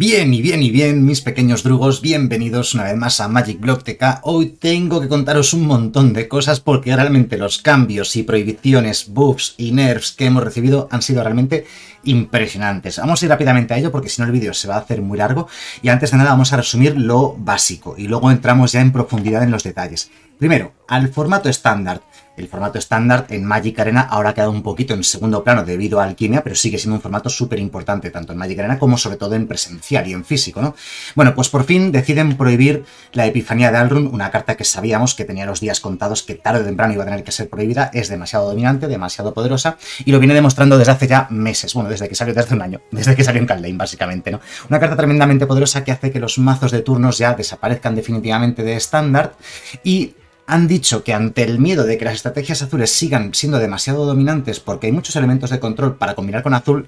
Bien y bien y bien, mis pequeños drugos, bienvenidos una vez más a MagicBlogTK. Hoy tengo que contaros un montón de cosas porque realmente los cambios y prohibiciones, buffs y nerfs que hemos recibido han sido realmente impresionantes. Vamos a ir rápidamente a ello porque si no el vídeo se va a hacer muy largo y antes de nada vamos a resumir lo básico y luego entramos ya en profundidad en los detalles. Primero, al formato estándar. El formato estándar en Magic Arena ahora ha quedado un poquito en segundo plano debido a Alquimia, pero sigue siendo un formato súper importante, tanto en Magic Arena como sobre todo en presencial y en físico, ¿no? Bueno, pues por fin deciden prohibir la Epifanía de Alrun, una carta que sabíamos que tenía los días contados, que tarde o temprano iba a tener que ser prohibida. Es demasiado dominante, demasiado poderosa, y lo viene demostrando desde hace ya meses, bueno, desde que salió, desde un año, desde que salió en Kaldheim, básicamente, ¿no? Una carta tremendamente poderosa que hace que los mazos de turnos ya desaparezcan definitivamente de estándar y... han dicho que ante el miedo de que las estrategias azules sigan siendo demasiado dominantes porque hay muchos elementos de control para combinar con azul,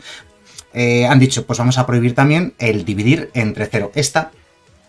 han dicho, pues vamos a prohibir también el dividir entre cero. Esta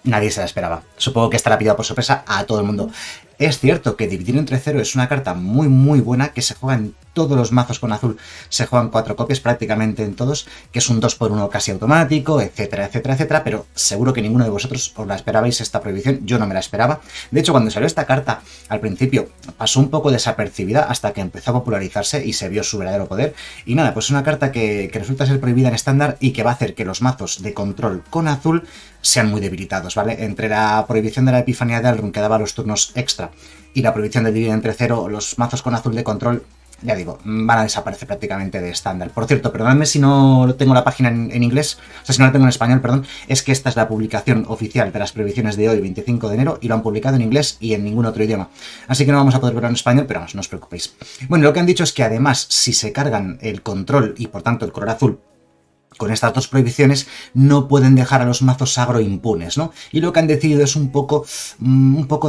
nadie se la esperaba. Supongo que esta la ha pillado por sorpresa a todo el mundo. Es cierto que dividir entre cero es una carta muy muy buena que se juega en todos los mazos con azul. Se juegan 4 copias prácticamente en todos, que es un 2x1 casi automático, etcétera, etcétera, etcétera, pero seguro que ninguno de vosotros os la esperabais esta prohibición. Yo no me la esperaba. De hecho, cuando salió esta carta, al principio pasó un poco desapercibida hasta que empezó a popularizarse y se vio su verdadero poder. Y nada, pues es una carta que resulta ser prohibida en estándar y que va a hacer que los mazos de control con azul sean muy debilitados, ¿vale? Entre la prohibición de la Epifanía de Alrun, que daba los turnos extra, y la prohibición de dividir entre cero, los mazos con azul de control, ya digo, van a desaparecer prácticamente de estándar. Por cierto, perdonadme si no tengo la página en inglés, o sea, si no la tengo en español, perdón, es que esta es la publicación oficial de las prohibiciones de hoy, 25 de enero, y lo han publicado en inglés y en ningún otro idioma. Así que no vamos a poder verlo en español, pero vamos, no os preocupéis. Bueno, lo que han dicho es que además, si se cargan el control y por tanto el color azul, con estas dos prohibiciones no pueden dejar a los mazos agro impunes, ¿no? Y lo que han decidido es un poco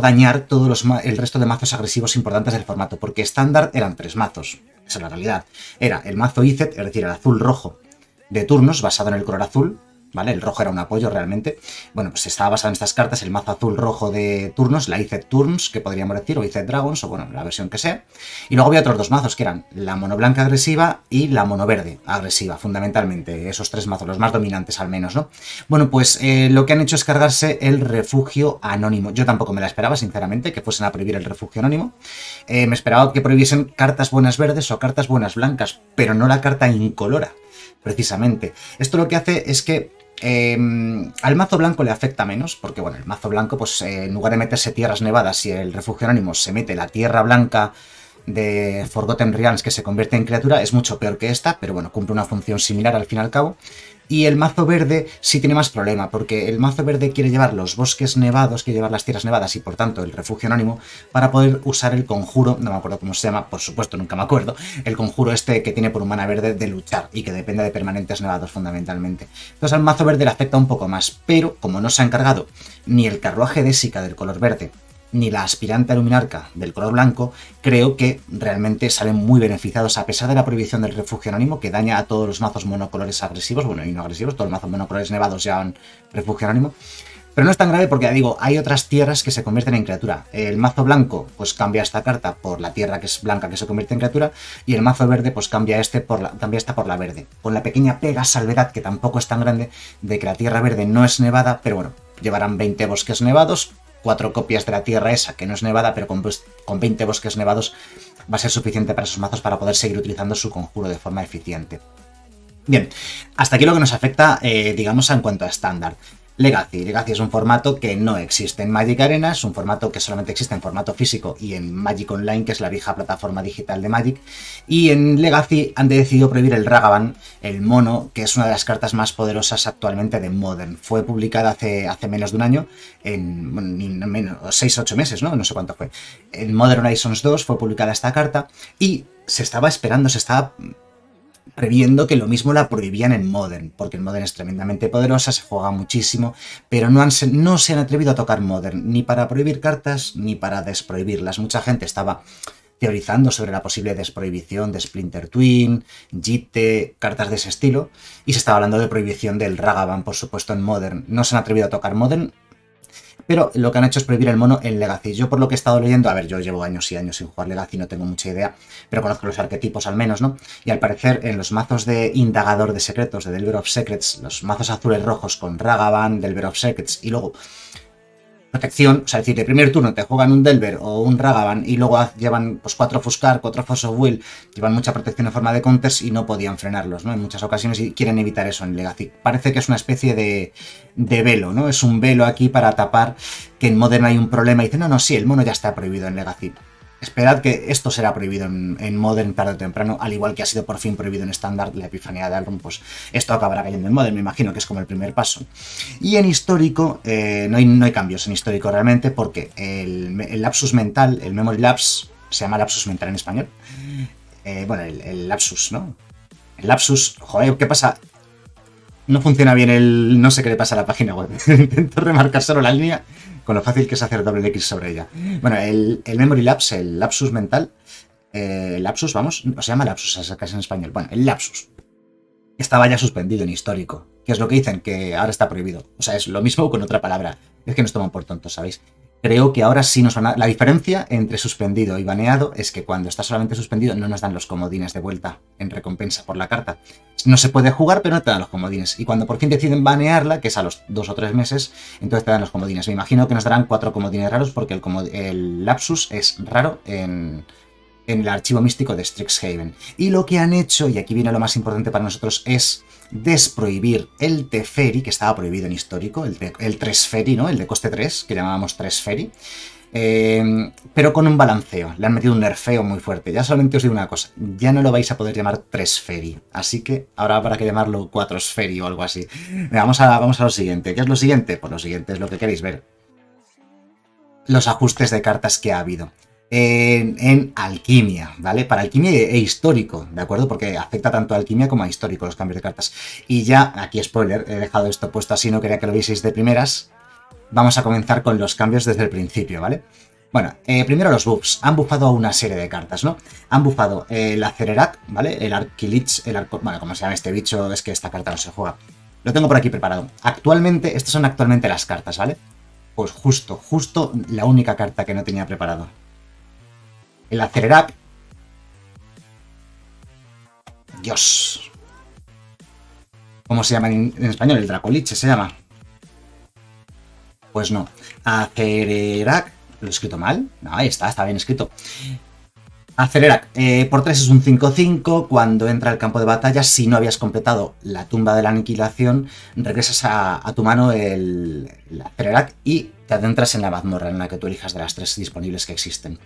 dañar todos el resto de mazos agresivos importantes del formato, porque estándar eran 3 mazos, esa es la realidad. Era el mazo Izzet, es decir, el azul-rojo de turnos basado en el color azul, ¿vale? El rojo era un apoyo realmente. Bueno, pues estaba basado en estas cartas, el mazo azul-rojo de turnos, la Izzet Turns, que podríamos decir, o Izzet Dragons, o bueno, la versión que sea. Y luego había otros 2 mazos, que eran la monoblanca agresiva y la monoverde agresiva, fundamentalmente. Esos 3 mazos, los más dominantes al menos, ¿no? Bueno, pues lo que han hecho es cargarse el refugio anónimo. Yo tampoco me la esperaba, sinceramente, que fuesen a prohibir el refugio anónimo. Me esperaba que prohibiesen cartas buenas verdes o cartas buenas blancas, pero no la carta incolora, precisamente. Esto lo que hace es que al mazo blanco le afecta menos, porque bueno, el mazo blanco, pues en lugar de meterse tierras nevadas, si el refugio anónimo se mete la tierra blanca de Forgotten Realms que se convierte en criatura, es mucho peor que esta, pero bueno, cumple una función similar al fin y al cabo. Y el mazo verde sí tiene más problema, porque el mazo verde quiere llevar los bosques nevados, quiere llevar las tierras nevadas y por tanto el refugio anónimo para poder usar el conjuro, no me acuerdo cómo se llama, por supuesto nunca me acuerdo, el conjuro este que tiene por un mana verde de luchar y que depende de permanentes nevados fundamentalmente. Entonces al mazo verde le afecta un poco más, pero como no se han cargado ni el carruaje de Sika del color verde, ni la aspirante a luminarca del color blanco, creo que realmente salen muy beneficiados a pesar de la prohibición del refugio anónimo que daña a todos los mazos monocolores agresivos, bueno, y no agresivos, todos los mazos monocolores nevados llevan refugio anónimo. Pero no es tan grave porque, ya digo, hay otras tierras que se convierten en criatura. El mazo blanco, pues cambia esta carta por la tierra que es blanca que se convierte en criatura, y el mazo verde, pues cambia esta por la verde. Con la pequeña pega salvedad, que tampoco es tan grande, de que la tierra verde no es nevada, pero bueno, llevarán 20 bosques nevados, 4 copias de la tierra esa, que no es nevada, pero con 20 bosques nevados va a ser suficiente para sus mazos para poder seguir utilizando su conjuro de forma eficiente. Bien, hasta aquí lo que nos afecta, digamos, en cuanto a estándar. Legacy. Legacy es un formato que no existe en Magic Arena, es un formato que solamente existe en formato físico y en Magic Online, que es la vieja plataforma digital de Magic. Y en Legacy han decidido prohibir el Ragavan, el mono, que es una de las cartas más poderosas actualmente de Modern. Fue publicada hace menos de un año, en menos 6-8 meses, ¿no? No sé cuánto fue. En Modern Horizons 2 fue publicada esta carta y se estaba esperando, previendo que lo mismo la prohibían en Modern, porque en Modern es tremendamente poderosa, se juega muchísimo, pero no se han atrevido a tocar Modern, ni para prohibir cartas, ni para desprohibirlas. Mucha gente estaba teorizando sobre la posible desprohibición de Splinter Twin, Jitte, cartas de ese estilo, y se estaba hablando de prohibición del Ragavan, por supuesto, en Modern. No se han atrevido a tocar Modern. pero lo que han hecho es prohibir el mono en Legacy. Yo por lo que he estado leyendo, a ver, yo llevo años y años sin jugar Legacy, no tengo mucha idea, pero conozco los arquetipos al menos, ¿no? Y al parecer en los mazos de Indagador de Secretos, de Delver of Secrets, los mazos azules rojos con Ragavan, Delver of Secrets y luego protección, o sea, es decir, de primer turno te juegan un Delver o un Ragavan y luego llevan pues 4 Fuscar, 4 Force of Will, llevan mucha protección en forma de counters y no podían frenarlos, ¿no? En muchas ocasiones y quieren evitar eso en Legacy. Parece que es una especie de velo, ¿no? Es un velo aquí para tapar que en Modern hay un problema y dicen, no, no, sí, el mono ya está prohibido en Legacy. Esperad que esto será prohibido en Modern tarde o temprano, al igual que ha sido por fin prohibido en estándar la Epifanía de Alrun, pues esto acabará cayendo en Modern, me imagino que es como el primer paso. Y en histórico, no hay cambios en histórico realmente, porque el lapsus mental, el Memory Lapse, se llama lapsus mental en español, bueno, el lapsus, ¿no? El lapsus, joder, ¿qué pasa? No funciona bien el... no sé qué le pasa a la página web, intento remarcar solo la línea, con lo fácil que es hacer doble clic sobre ella. Bueno, el Memory Lapse, el lapsus mental, lapsus, vamos, o se llama lapsus, es casi en español. Bueno, el lapsus estaba ya suspendido en histórico, que es lo que dicen, que ahora está prohibido. O sea, es lo mismo con otra palabra. Es que nos toman por tontos, ¿sabéis? Creo que ahora sí nos van a... La diferencia entre suspendido y baneado es que cuando está solamente suspendido no nos dan los comodines de vuelta en recompensa por la carta. No se puede jugar, pero no te dan los comodines. Y cuando por fin deciden banearla, que es a los 2 o 3 meses, entonces te dan los comodines. Me imagino que nos darán 4 comodines raros porque el lapsus es raro en el archivo místico de Strixhaven. Y lo que han hecho, y aquí viene lo más importante para nosotros, es desprohibir el Teferi, que estaba prohibido en histórico, el Tresferi, ¿no? El de coste 3, que llamábamos Tresferi, pero con un balanceo. Le han metido un nerfeo muy fuerte. Ya solamente os digo una cosa, ya no lo vais a poder llamar Tresferi, así que ahora habrá que llamarlo Cuatrosferi o algo así. Venga, vamos a lo siguiente. ¿Qué es lo siguiente? Pues lo siguiente es lo que queréis ver. Los ajustes de cartas que ha habido. En alquimia, ¿vale? Para alquimia e histórico, ¿de acuerdo? Porque afecta tanto a alquimia como a histórico los cambios de cartas. Y ya, aquí spoiler, he dejado esto puesto así, no quería que lo vieseis de primeras. Vamos a comenzar con los cambios desde el principio, ¿vale? Bueno, primero los buffs. Han buffado a una serie de cartas, ¿no? Han buffado el Acererak, ¿vale? El Arquilich, bueno, como se llama este bicho, es que esta carta no se juega. Lo tengo por aquí preparado. Actualmente, estas son actualmente las cartas, ¿vale? Pues justo la única carta que no tenía preparado. El Acererak. Dios. ¿Cómo se llama en español? El Dracoliche se llama. Pues no. Acererak. ¿Lo he escrito mal? No, ahí está bien escrito. Acererak. Por 3 es un 5-5. Cuando entra al campo de batalla, si no habías completado la tumba de la aniquilación, regresas a tu mano el Acererak y te adentras en la mazmorra en la que tú elijas de las 3 disponibles que existen.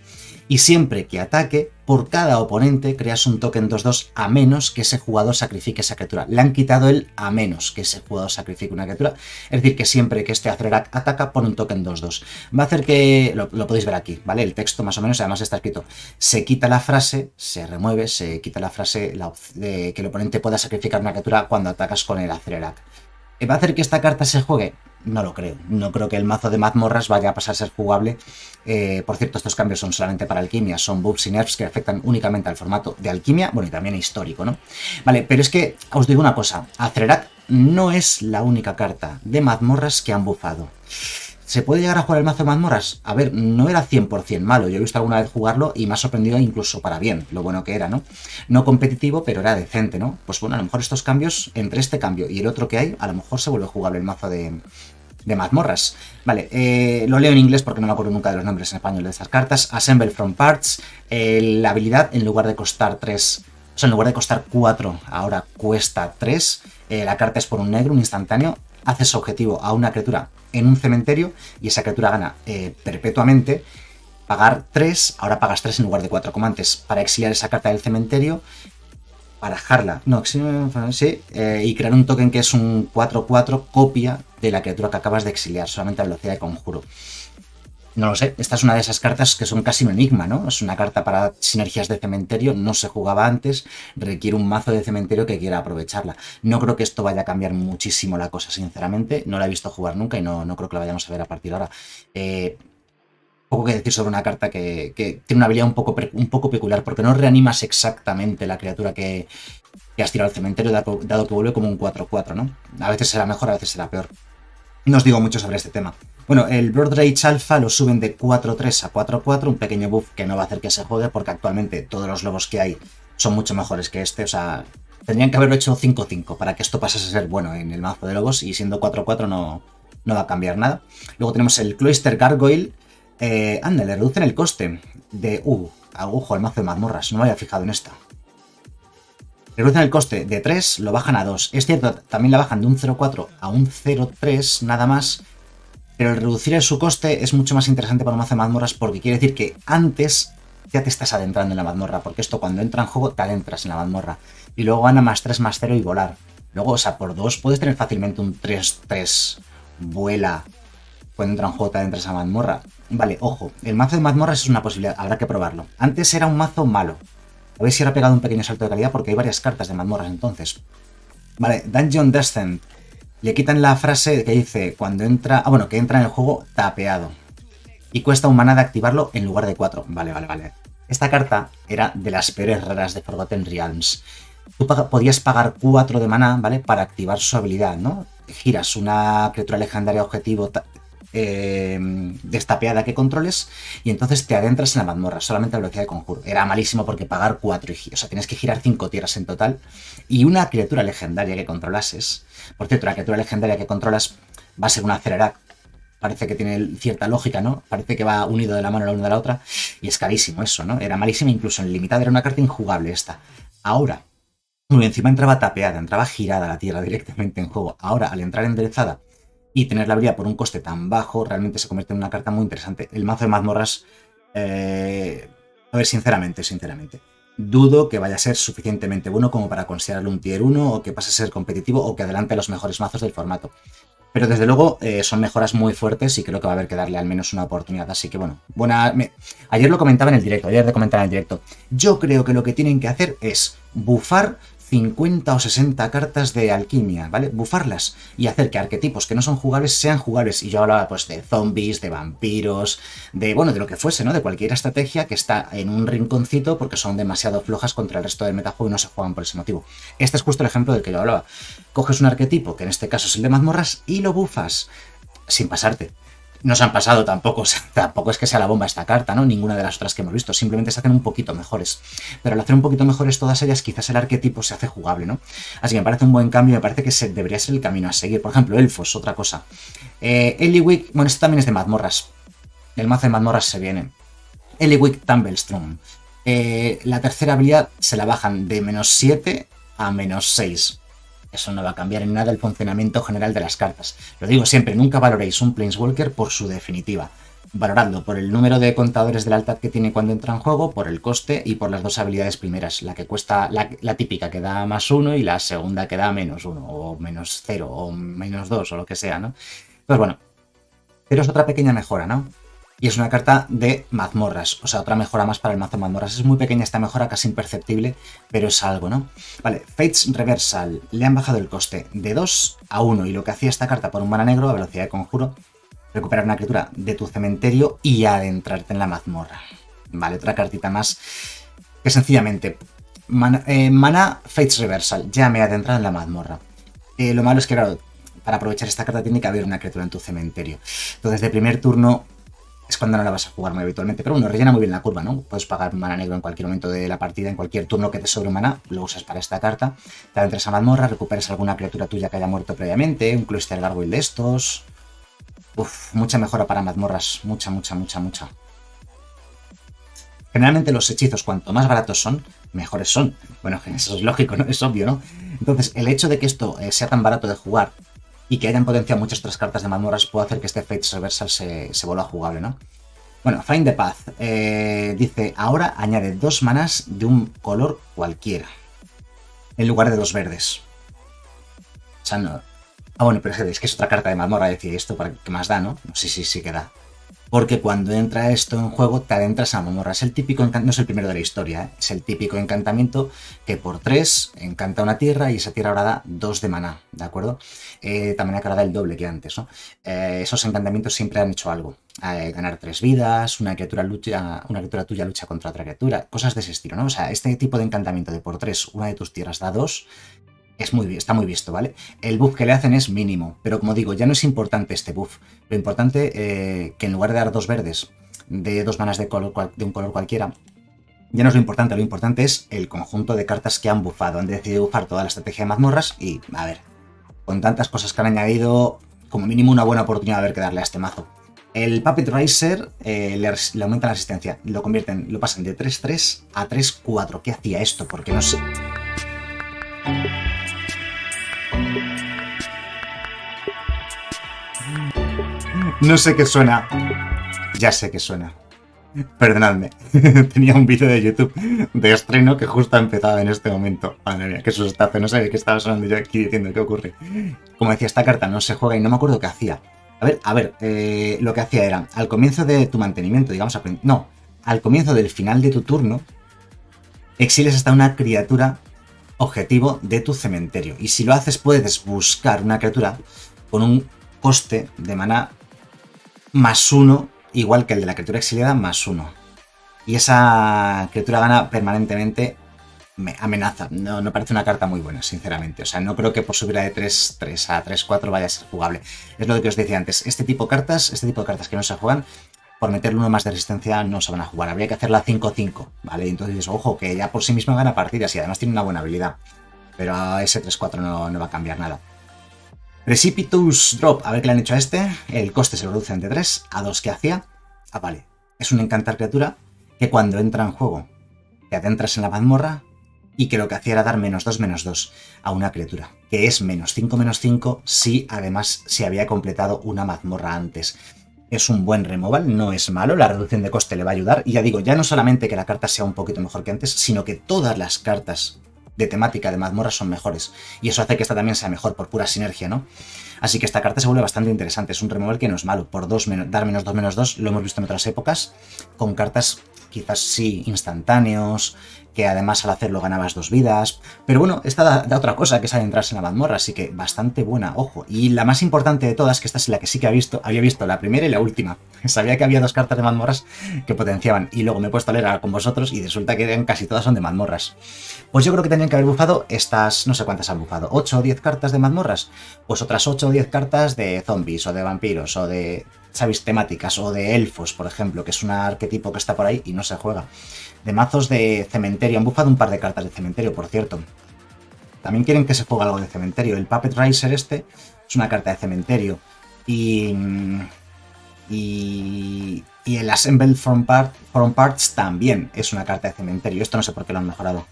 Y siempre que ataque, por cada oponente creas un token 2-2 a menos que ese jugador sacrifique esa criatura. Le han quitado el a menos que ese jugador sacrifique una criatura. Es decir, que siempre que este Acererak ataca, pone un token 2-2. Va a hacer que... Lo podéis ver aquí, ¿vale? El texto más o menos, además está escrito. Se quita la frase, se remueve, se quita la frase de que el oponente pueda sacrificar una criatura cuando atacas con el Acererak. ¿Va a hacer que esta carta se juegue? No lo creo. No creo que el mazo de mazmorras vaya a pasar a ser jugable. Por cierto, estos cambios son solamente para alquimia. Son buffs y nerfs que afectan únicamente al formato de alquimia. Bueno, y también histórico, ¿no? Vale, pero es que os digo una cosa. Acererak no es la única carta de mazmorras que han buffado. ¿Se puede llegar a jugar el mazo de mazmorras? A ver, no era 100% malo. Yo he visto alguna vez jugarlo y me ha sorprendido incluso para bien, lo bueno que era, ¿no? No competitivo, pero era decente, ¿no? Pues bueno, a lo mejor estos cambios, entre este cambio y el otro que hay, a lo mejor se vuelve jugable el mazo de mazmorras. Vale, lo leo en inglés porque no me acuerdo nunca de los nombres en español de estas cartas. Assemble from Parts, la habilidad en lugar de costar 3... O sea, en lugar de costar 4, ahora cuesta 3. La carta es por un negro, un instantáneo. Haces objetivo a una criatura en un cementerio y esa criatura gana perpetuamente pagar 3, ahora pagas 3 en lugar de 4 como antes, para exiliar esa carta del cementerio, barajarla, y crear un token que es un 4-4 copia de la criatura que acabas de exiliar, solamente a velocidad de conjuro. No lo sé, esta es una de esas cartas que son casi un enigma, ¿no? Es una carta para sinergias de cementerio, no se jugaba antes, requiere un mazo de cementerio que quiera aprovecharla. No creo que esto vaya a cambiar muchísimo la cosa, sinceramente. No la he visto jugar nunca y no creo que la vayamos a ver a partir de ahora. Poco que decir sobre una carta que tiene una habilidad un poco peculiar, porque no reanimas exactamente la criatura que has tirado al cementerio, dado que vuelve como un 4-4, ¿no? A veces será mejor, a veces será peor. No os digo mucho sobre este tema. Bueno, el Blood Rage Alpha lo suben de 4-3 a 4-4, un pequeño buff que no va a hacer que se juegue porque actualmente todos los lobos que hay son mucho mejores que este, o sea, tendrían que haberlo hecho 5-5 para que esto pasase a ser bueno en el mazo de lobos y siendo 4-4 no va a cambiar nada. Luego tenemos el Cloister Gargoyle, anda, le reducen el coste de... agujo al mazo de mazmorras, no me había fijado en esta. Reducen el coste de 3, lo bajan a 2. Es cierto, también la bajan de un 0-4 a un 0-3, nada más. Pero el reducir su coste es mucho más interesante para un mazo de mazmorras porque quiere decir que antes ya te estás adentrando en la mazmorra. Porque esto cuando entra en juego te adentras en la mazmorra. Y luego gana más 3, más 0 y volar. Luego, o sea, por 2 puedes tener fácilmente un 3-3. Vuela. Cuando entra en juego te adentras a la mazmorra. Vale, ojo, el mazo de mazmorras es una posibilidad, habrá que probarlo. Antes era un mazo malo. A ver si ahora ha pegado un pequeño salto de calidad porque hay varias cartas de mazmorras entonces. Vale, Dungeon Descent. Le quitan la frase que dice cuando entra... Ah, bueno, que entra en el juego tapeado. Y cuesta un maná de activarlo en lugar de 4. Vale, vale, vale. Esta carta era de las peores raras de Forgotten Realms. Tú podías pagar 4 de maná, ¿vale? Para activar su habilidad, ¿no? Giras una criatura legendaria objetivo destapeada que controles y entonces te adentras en la mazmorra solamente a velocidad de conjuro. Era malísimo porque pagar 4 y, o sea, tienes que girar 5 tierras en total y una criatura legendaria que controlases. Por cierto, la criatura legendaria que controlas va a ser una Acererak. Parece que tiene cierta lógica, ¿no? Parece que va unido de la mano la una a la otra y es carísimo eso, ¿no? Era malísimo, incluso en limitado era una carta injugable esta. Ahora, encima entraba tapeada, entraba girada la tierra directamente en juego. Ahora, al entrar enderezada y tener la habilidad por un coste tan bajo, realmente se convierte en una carta muy interesante. El mazo de mazmorras, a ver, sinceramente, dudo que vaya a ser suficientemente bueno como para considerarlo un tier 1 o que pase a ser competitivo o que adelante a los mejores mazos del formato. Pero desde luego son mejoras muy fuertes y creo que va a haber que darle al menos una oportunidad. Así que bueno, ayer lo comentaba en el directo, Yo creo que lo que tienen que hacer es bufar 50 o 60 cartas de alquimia, ¿vale? Bufarlas y hacer que arquetipos que no son jugables sean jugables. Y yo hablaba pues de zombies, de vampiros, de, bueno, de lo que fuese, ¿no? De cualquier estrategia que está en un rinconcito porque son demasiado flojas contra el resto del metajuego y no se juegan por ese motivo. Este es justo el ejemplo del que yo hablaba. Coges un arquetipo, que en este caso es el de mazmorras, y lo bufas sin pasarte. No se han pasado tampoco, o sea, tampoco es que sea la bomba esta carta, ¿no? Ninguna de las otras que hemos visto, simplemente se hacen un poquito mejores. Pero al hacer un poquito mejores todas ellas, quizás el arquetipo se hace jugable, ¿no? Así que me parece un buen cambio, me parece que debería ser el camino a seguir. Por ejemplo, elfos, otra cosa. Eliwick, bueno, esto también es de mazmorras. El mazo de mazmorras se viene. Eliwick Tumblestrom. La tercera habilidad se la bajan de menos 7 a menos 6. Eso no va a cambiar en nada el funcionamiento general de las cartas. Lo digo siempre, nunca valoréis un Planeswalker por su definitiva. Valoradlo por el número de contadores de lealtad que tiene cuando entra en juego, por el coste y por las dos habilidades primeras. La que cuesta, la típica que da más 1 y la segunda que da menos 1, o menos 0, o menos 2, o lo que sea, ¿no? Pues bueno, pero es otra pequeña mejora, ¿no? Y es una carta de mazmorras, o sea, otra mejora más para el mazo de mazmorras. Es muy pequeña esta mejora, casi imperceptible, pero es algo, ¿no? Vale, Fates Reversal. Le han bajado el coste de 2 a 1 y lo que hacía esta carta por un mana negro a velocidad de conjuro, recuperar una criatura de tu cementerio y adentrarte en la mazmorra. Vale, otra cartita más que sencillamente, mana Fates Reversal, ya me he adentrado en la mazmorra. Lo malo es que, claro, para aprovechar esta carta tiene que haber una criatura en tu cementerio. Entonces, de primer turno... es cuando no la vas a jugar muy habitualmente, pero bueno, rellena muy bien la curva, ¿no? Puedes pagar un mana negro en cualquier momento de la partida, en cualquier turno que te sobre un mana, lo usas para esta carta, te adentras a mazmorra, recuperas alguna criatura tuya que haya muerto previamente, un Cloister Gargoyle de estos... Uf, mucha mejora para mazmorras, mucha. Generalmente los hechizos, cuanto más baratos son, mejores son. Bueno, eso es lógico, ¿no? Es obvio, ¿no? Entonces, el hecho de que esto sea tan barato de jugar, y que hayan potenciado muchas otras cartas de mazmorras puede hacer que este Fates Reversal se vuelva jugable, ¿no? Bueno, Find the Path dice, ahora añade 2 manás de un color cualquiera, en lugar de 2 verdes. O sea, no... Ah, bueno, pero es que es otra carta de mazmorra, decir esto, para que más da, ¿no? Sí que da. Porque cuando entra esto en juego, te adentras a mazmorra. Es el típico encantamiento, no es el primero de la historia, ¿eh? Es el típico encantamiento que por 3 encanta una tierra y esa tierra ahora da 2 de maná, ¿de acuerdo? También acá da el doble que antes, ¿no? Esos encantamientos siempre han hecho algo. Ganar 3 vidas, una criatura tuya lucha contra otra criatura, cosas de ese estilo, ¿no? O sea, este tipo de encantamiento de por 3, una de tus tierras da 2, Está muy visto, ¿vale? El buff que le hacen es mínimo, pero como digo, ya no es importante este buff. Lo importante que en lugar de dar dos verdes de dos manas de un color cualquiera, ya no es lo importante es el conjunto de cartas que han bufado. Han decidido bufar toda la estrategia de mazmorras y, a ver, con tantas cosas que han añadido, como mínimo una buena oportunidad de haber que darle a este mazo. El Puppet Riser le aumenta la resistencia, lo pasan de 3-3 a 3-4. ¿Qué hacía esto? Porque no sé... No sé qué suena. Ya sé qué suena. Perdonadme. Tenía un vídeo de YouTube de estreno que justo ha empezado en este momento. Madre mía, qué sustazo. No sé qué estaba sonando yo aquí diciendo qué ocurre. Como decía, esta carta no se juega y no me acuerdo qué hacía. A ver, lo que hacía era, al comienzo de tu mantenimiento, digamos, no, al comienzo del final de tu turno, exiles hasta una criatura objetivo de tu cementerio. Y si lo haces, puedes buscar una criatura con un coste de maná +1, igual que el de la criatura exiliada +1. Y esa criatura gana permanentemente amenaza. No parece una carta muy buena, sinceramente. O sea, no creo que por subir de 3-3 a 3-4 vaya a ser jugable. Es lo que os decía antes. Este tipo de cartas que no se juegan, por meterle uno más de resistencia no se van a jugar. Habría que hacerla 5-5, ¿vale? Entonces, ojo, que ya por sí misma gana partidas y además tiene una buena habilidad. Pero a ese 3-4 no va a cambiar nada. Precipitous Drop, a ver qué le han hecho a este. El coste se lo reducen de 3 a 2 que hacía. Ah, vale. Es un encantar criatura que cuando entra en juego te adentras en la mazmorra y que lo que hacía era dar -2/-2 a una criatura, que es -5/-5 si además se había completado una mazmorra antes. Es un buen removal, no es malo, la reducción de coste le va a ayudar. Y ya digo, ya no solamente que la carta sea un poquito mejor que antes, sino que todas las cartas de temática de mazmorras son mejores. Y eso hace que esta también sea mejor por pura sinergia, ¿no? Así que esta carta se vuelve bastante interesante. Es un removal que no es malo. Por dar -2/-2 lo hemos visto en otras épocas. Con cartas quizás sí instantáneos, que además al hacerlo ganabas 2 vidas. Pero bueno, esta da otra cosa, que es adentrarse en la mazmorra. Así que bastante buena, ojo. Y la más importante de todas, que esta es la que sí que había visto la primera y la última. Sabía que había dos cartas de mazmorras que potenciaban. Y luego me he puesto a leer con vosotros y resulta que casi todas son de mazmorras. Pues yo creo que tendrían que haber bufado estas, no sé cuántas han bufado, 8 o 10 cartas de mazmorras. Pues otras 8 o 10 cartas de zombies o de vampiros o de... ¿sabéis? Temáticas, o de elfos, por ejemplo, que es un arquetipo que está por ahí y no se juega. De mazos de cementerio, han bufado un par de cartas de cementerio, por cierto. También quieren que se juegue algo de cementerio. El Puppet Riser este es una carta de cementerio. Y el Assemble from Parts también es una carta de cementerio. Esto no sé por qué lo han mejorado.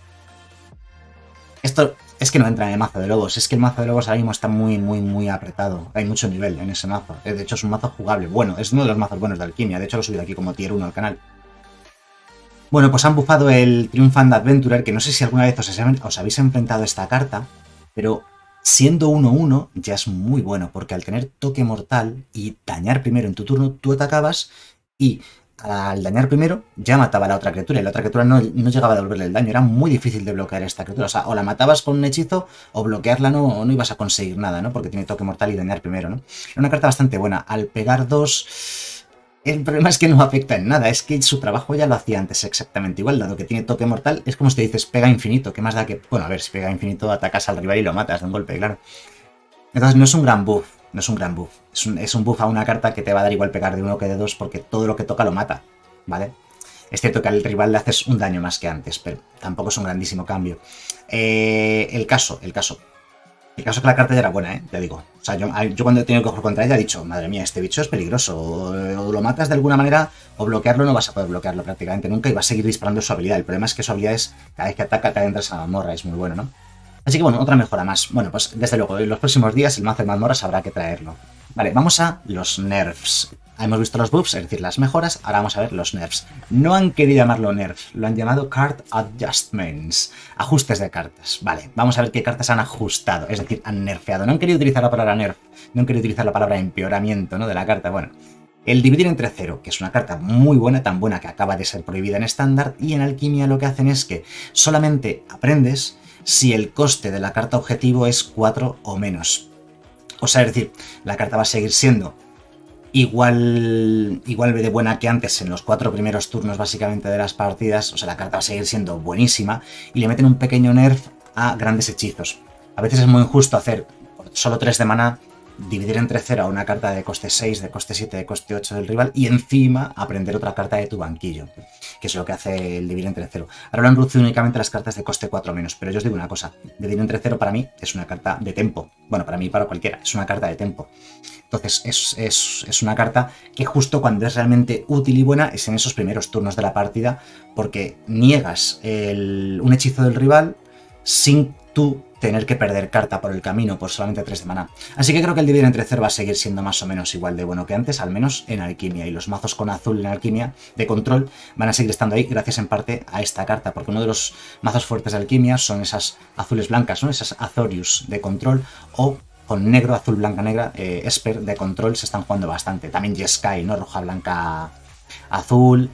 Esto es que no entra en el mazo de lobos. Es que el mazo de lobos ahora mismo está muy apretado. Hay mucho nivel en ese mazo. De hecho, es un mazo jugable. Bueno, es uno de los mazos buenos de Alquimia. De hecho, lo he subido aquí como tier 1 al canal. Bueno, pues han bufado el Triumphant Adventurer, que no sé si alguna vez os habéis enfrentado a esta carta, pero siendo 1-1 ya es muy bueno, porque al tener toque mortal y dañar primero en tu turno, tú atacabas y... al dañar primero, ya mataba a la otra criatura y la otra criatura no llegaba a devolverle el daño. Era muy difícil de bloquear esta criatura. O sea, o la matabas con un hechizo o bloquearla no ibas a conseguir nada, ¿no? Porque tiene toque mortal y dañar primero, ¿no? Era una carta bastante buena. Al pegar 2, el problema es que no afecta en nada. Es que su trabajo ya lo hacía antes exactamente igual. Dado que tiene toque mortal, es como si te dices pega infinito. ¿Qué más da que...? Bueno, a ver, si pega infinito atacas al rival y lo matas de un golpe, claro. Entonces no es un gran buff. No es un gran buff. Es un buff a una carta que te va a dar igual pegar de 1 que de 2 porque todo lo que toca lo mata, ¿vale? Es cierto que al rival le haces un daño más que antes, pero tampoco es un grandísimo cambio. El caso es que la carta ya era buena, ¿eh? Ya digo. O sea, yo cuando he tenido que jugar contra ella he dicho, madre mía, este bicho es peligroso. O lo matas de alguna manera o bloquearlo, no vas a poder bloquearlo prácticamente nunca y va a seguir disparando su habilidad. El problema es que su habilidad es, cada vez que ataca te adentras a la mazmorra, es muy bueno, ¿no? Así que bueno, otra mejora más. Bueno, pues desde luego, en los próximos días el mazo de mazmorras habrá que traerlo. Vale, vamos a los nerfs. Hemos visto los buffs, es decir, las mejoras, ahora vamos a ver los nerfs. No han querido llamarlo nerf, lo han llamado card adjustments, ajustes de cartas. Vale, vamos a ver qué cartas han ajustado, es decir, han nerfeado. No han querido utilizar la palabra nerf, no han querido utilizar la palabra empeoramiento, ¿no?, de la carta, bueno. El dividir entre cero, que es una carta muy buena, tan buena que acaba de ser prohibida en estándar, y en alquimia lo que hacen es que solamente aprendes si el coste de la carta objetivo es 4 o menos. O sea, es decir, la carta va a seguir siendo igual de buena que antes en los 4 primeros turnos básicamente de las partidas. O sea, la carta va a seguir siendo buenísima y le meten un pequeño nerf a grandes hechizos. A veces es muy injusto hacer por solo 3 de maná, dividir entre 0 a una carta de coste 6, de coste 7, de coste 8 del rival y encima aprender otra carta de tu banquillo, que es lo que hace el dividir entre 0. Ahora lo han reducido únicamente las cartas de coste 4 o menos, pero yo os digo una cosa, dividir entre 0 para mí es una carta de tempo. Bueno, para mí y para cualquiera, es una carta de tempo. Entonces es una carta que justo cuando es realmente útil y buena es en esos primeros turnos de la partida, porque niegas un hechizo del rival sin tú tener que perder carta por el camino por solamente 3 de maná. Así que creo que el dividir entre 0 va a seguir siendo más o menos igual de bueno que antes, al menos en alquimia, y los mazos con azul en alquimia de control van a seguir estando ahí gracias en parte a esta carta, porque uno de los mazos fuertes de alquimia son esas azules blancas, ¿no? Esas Azorius de control, o con negro, azul, blanca, negra, Esper de control se están jugando bastante. También Jeskai, ¿no? Roja, blanca, azul.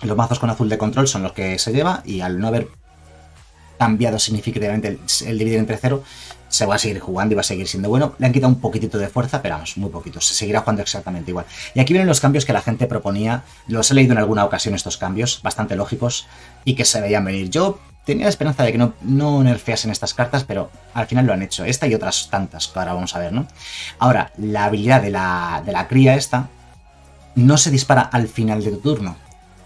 Los mazos con azul de control son los que se lleva, y al no haber cambiado significativamente el dividir entre 0, se va a seguir jugando y va a seguir siendo bueno. Le han quitado un poquitito de fuerza, pero vamos, muy poquito. Se seguirá jugando exactamente igual. Y aquí vienen los cambios que la gente proponía. Los he leído en alguna ocasión, estos cambios, bastante lógicos, y que se veían venir. Yo tenía la esperanza de que no nerfeasen estas cartas, pero al final lo han hecho. Esta y otras tantas, que ahora vamos a ver, ¿no? Ahora, la habilidad de la cría esta no se dispara al final de tu turno,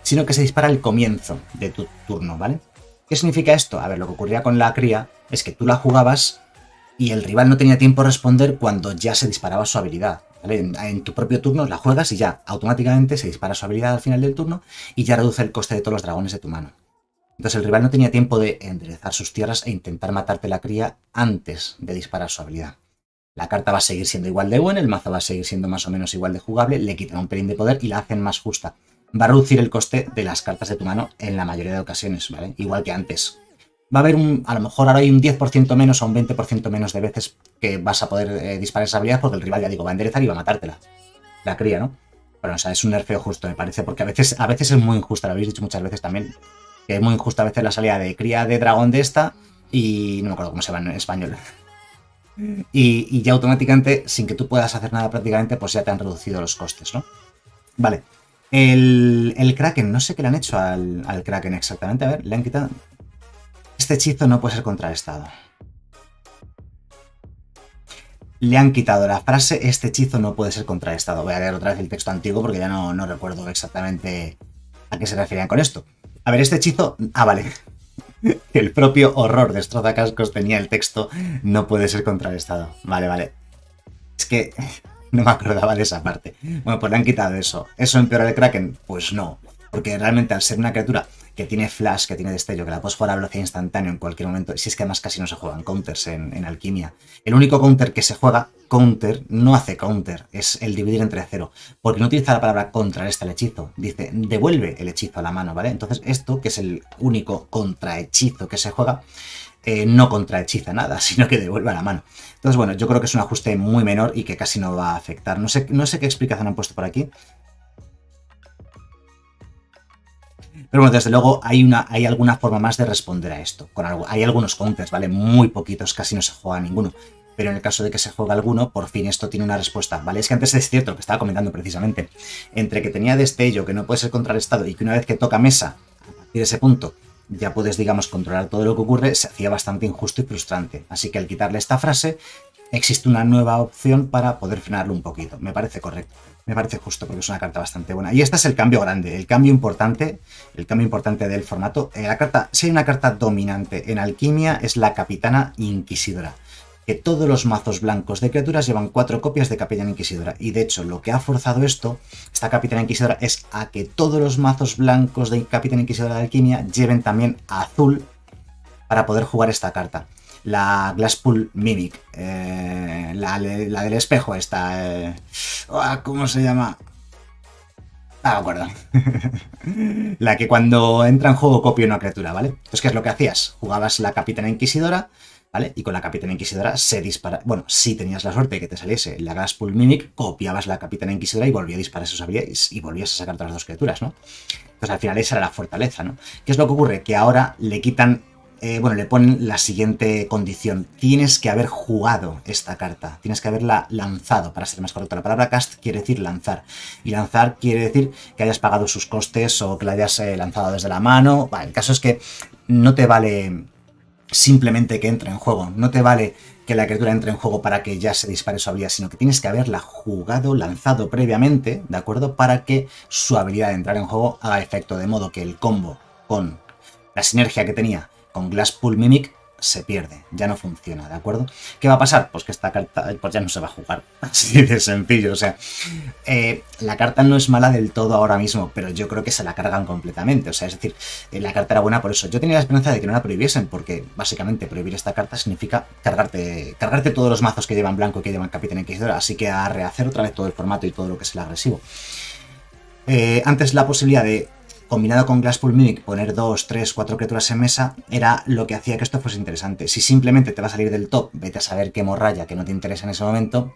sino que se dispara al comienzo de tu turno, ¿vale? ¿Qué significa esto? A ver, lo que ocurría con la cría es que tú la jugabas y el rival no tenía tiempo a responder cuando ya se disparaba su habilidad, ¿vale? En tu propio turno la juegas y ya automáticamente se dispara su habilidad al final del turno y ya reduce el coste de todos los dragones de tu mano. Entonces el rival no tenía tiempo de enderezar sus tierras e intentar matarte la cría antes de disparar su habilidad. La carta va a seguir siendo igual de buena, el mazo va a seguir siendo más o menos igual de jugable, le quitan un pelín de poder y la hacen más justa. Va a reducir el coste de las cartas de tu mano en la mayoría de ocasiones, ¿vale? Igual que antes. Va a haber a lo mejor ahora hay un 10% menos o un 20% menos de veces que vas a poder disparar esa habilidad, porque el rival, ya digo, va a enderezar y va a matártela. La cría, ¿no? Pero, o sea, es un nerfeo justo, me parece, porque a veces es muy injusta, lo habéis dicho muchas veces también, que es muy injusta a veces la salida de cría de dragón de esta y no me acuerdo cómo se va en español. Y ya automáticamente, sin que tú puedas hacer nada prácticamente, pues ya te han reducido los costes, ¿no? Vale. El Kraken, no sé qué le han hecho al Kraken exactamente. A ver, le han quitado. Este hechizo no puede ser contrarrestado. Le han quitado la frase, este hechizo no puede ser contrarrestado. Voy a leer otra vez el texto antiguo porque ya no recuerdo exactamente a qué se referían con esto. A ver, este hechizo... Ah, vale. El propio horror de Destrozacascos tenía el texto, no puede ser contrarrestado. Vale, vale. Es que... no me acordaba de esa parte. Bueno, pues le han quitado eso. ¿Eso empeora el Kraken? Pues no. Porque realmente al ser una criatura que tiene flash, que tiene destello, que la puedes jugar a velocidad instantánea en cualquier momento, si es que además casi no se juegan counters en alquimia. El único counter que se juega, counter, no hace counter, es el dividir entre 0. Porque no utiliza la palabra contrarresta el hechizo. Dice, devuelve el hechizo a la mano, ¿vale? Entonces esto, que es el único contrahechizo que se juega, no contrahechiza nada, sino que devuelva la mano. Entonces, bueno, yo creo que es un ajuste muy menor y que casi no va a afectar. No sé qué explicación han puesto por aquí. Pero bueno, desde luego hay alguna forma más de responder a esto. Hay algunos counters, ¿vale? Muy poquitos, casi no se juega ninguno. Pero en el caso de que se juega alguno, por fin esto tiene una respuesta, ¿vale? Es que antes es cierto, lo que estaba comentando precisamente, entre que tenía destello, que no puede ser contrarrestado, y que una vez que toca mesa, a partir de ese punto, ya puedes, digamos, controlar todo lo que ocurre, se hacía bastante injusto y frustrante. Así que al quitarle esta frase, existe una nueva opción para poder frenarlo un poquito. Me parece correcto, me parece justo, porque es una carta bastante buena. Y este es el cambio grande, el cambio importante del formato. La carta, si hay una carta dominante en alquimia, es la Capitana Inquisidora. Que todos los mazos blancos de criaturas llevan 4 copias de Capitana Inquisidora. Y de hecho, lo que ha forzado esto, esta Capitana Inquisidora, es a que todos los mazos blancos de Capitana Inquisidora de Alquimia lleven también azul para poder jugar esta carta. La Glasspool Mimic, la del espejo esta... ¿cómo se llama? Ah, me acuerdo. La que cuando entra en juego copia una criatura, ¿vale? Entonces, ¿qué es lo que hacías? Jugabas la Capitana Inquisidora... ¿vale? Y con la Capitana Inquisidora se dispara... Bueno, si tenías la suerte de que te saliese la Glasspool Mimic, copiabas la Capitana Inquisidora y volvía a disparar sus habilidades y volvías a sacar todas las 2 criaturas, ¿no? Entonces al final esa era la fortaleza, ¿no? ¿Qué es lo que ocurre? Que ahora le quitan... bueno, le ponen la siguiente condición. Tienes que haber jugado esta carta. Tienes que haberla lanzado, para ser más correcto. La palabra cast quiere decir lanzar. Y lanzar quiere decir que hayas pagado sus costes o que la hayas lanzado desde la mano. Vale, el caso es que no te vale... simplemente que entre en juego. No te vale que la criatura entre en juego para que ya se dispare su habilidad, sino que tienes que haberla jugado, lanzado previamente, ¿de acuerdo? Para que su habilidad de entrar en juego haga efecto, de modo que el combo con la sinergia que tenía con Glasspool Mimic se pierde, ya no funciona, ¿de acuerdo? ¿Qué va a pasar? Pues que esta carta pues ya no se va a jugar, así de sencillo. O sea, la carta no es mala del todo ahora mismo, pero yo creo que se la cargan completamente. O sea, es decir, la carta era buena por eso. Yo tenía la esperanza de que no la prohibiesen, porque básicamente prohibir esta carta significa cargarte todos los mazos que llevan blanco y que llevan Capitana Inquisidora, así que a rehacer otra vez todo el formato y todo lo que es el agresivo. Antes la posibilidad de, combinado con Glasspool Mimic, poner 2, 3, 4 criaturas en mesa era lo que hacía que esto fuese interesante. Si simplemente te va a salir del top, vete a saber qué morralla que no te interesa en ese momento,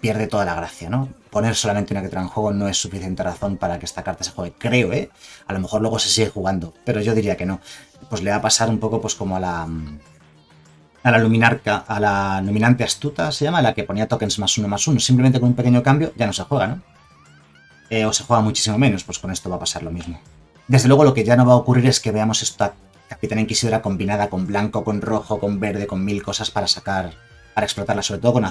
pierde toda la gracia, ¿no? Poner solamente una criatura en juego no es suficiente razón para que esta carta se juegue, creo, ¿eh? A lo mejor luego se sigue jugando, pero yo diría que no. Pues le va a pasar un poco pues como a la luminarca, a la nominante astuta, se llama, la que ponía tokens +1/+1. Simplemente con un pequeño cambio ya no se juega, ¿no? O se juega muchísimo menos, pues con esto va a pasar lo mismo. Desde luego lo que ya no va a ocurrir es que veamos esta Capitana Inquisidora combinada con blanco, con rojo, con verde, con mil cosas para sacar, para explotarla, sobre todo con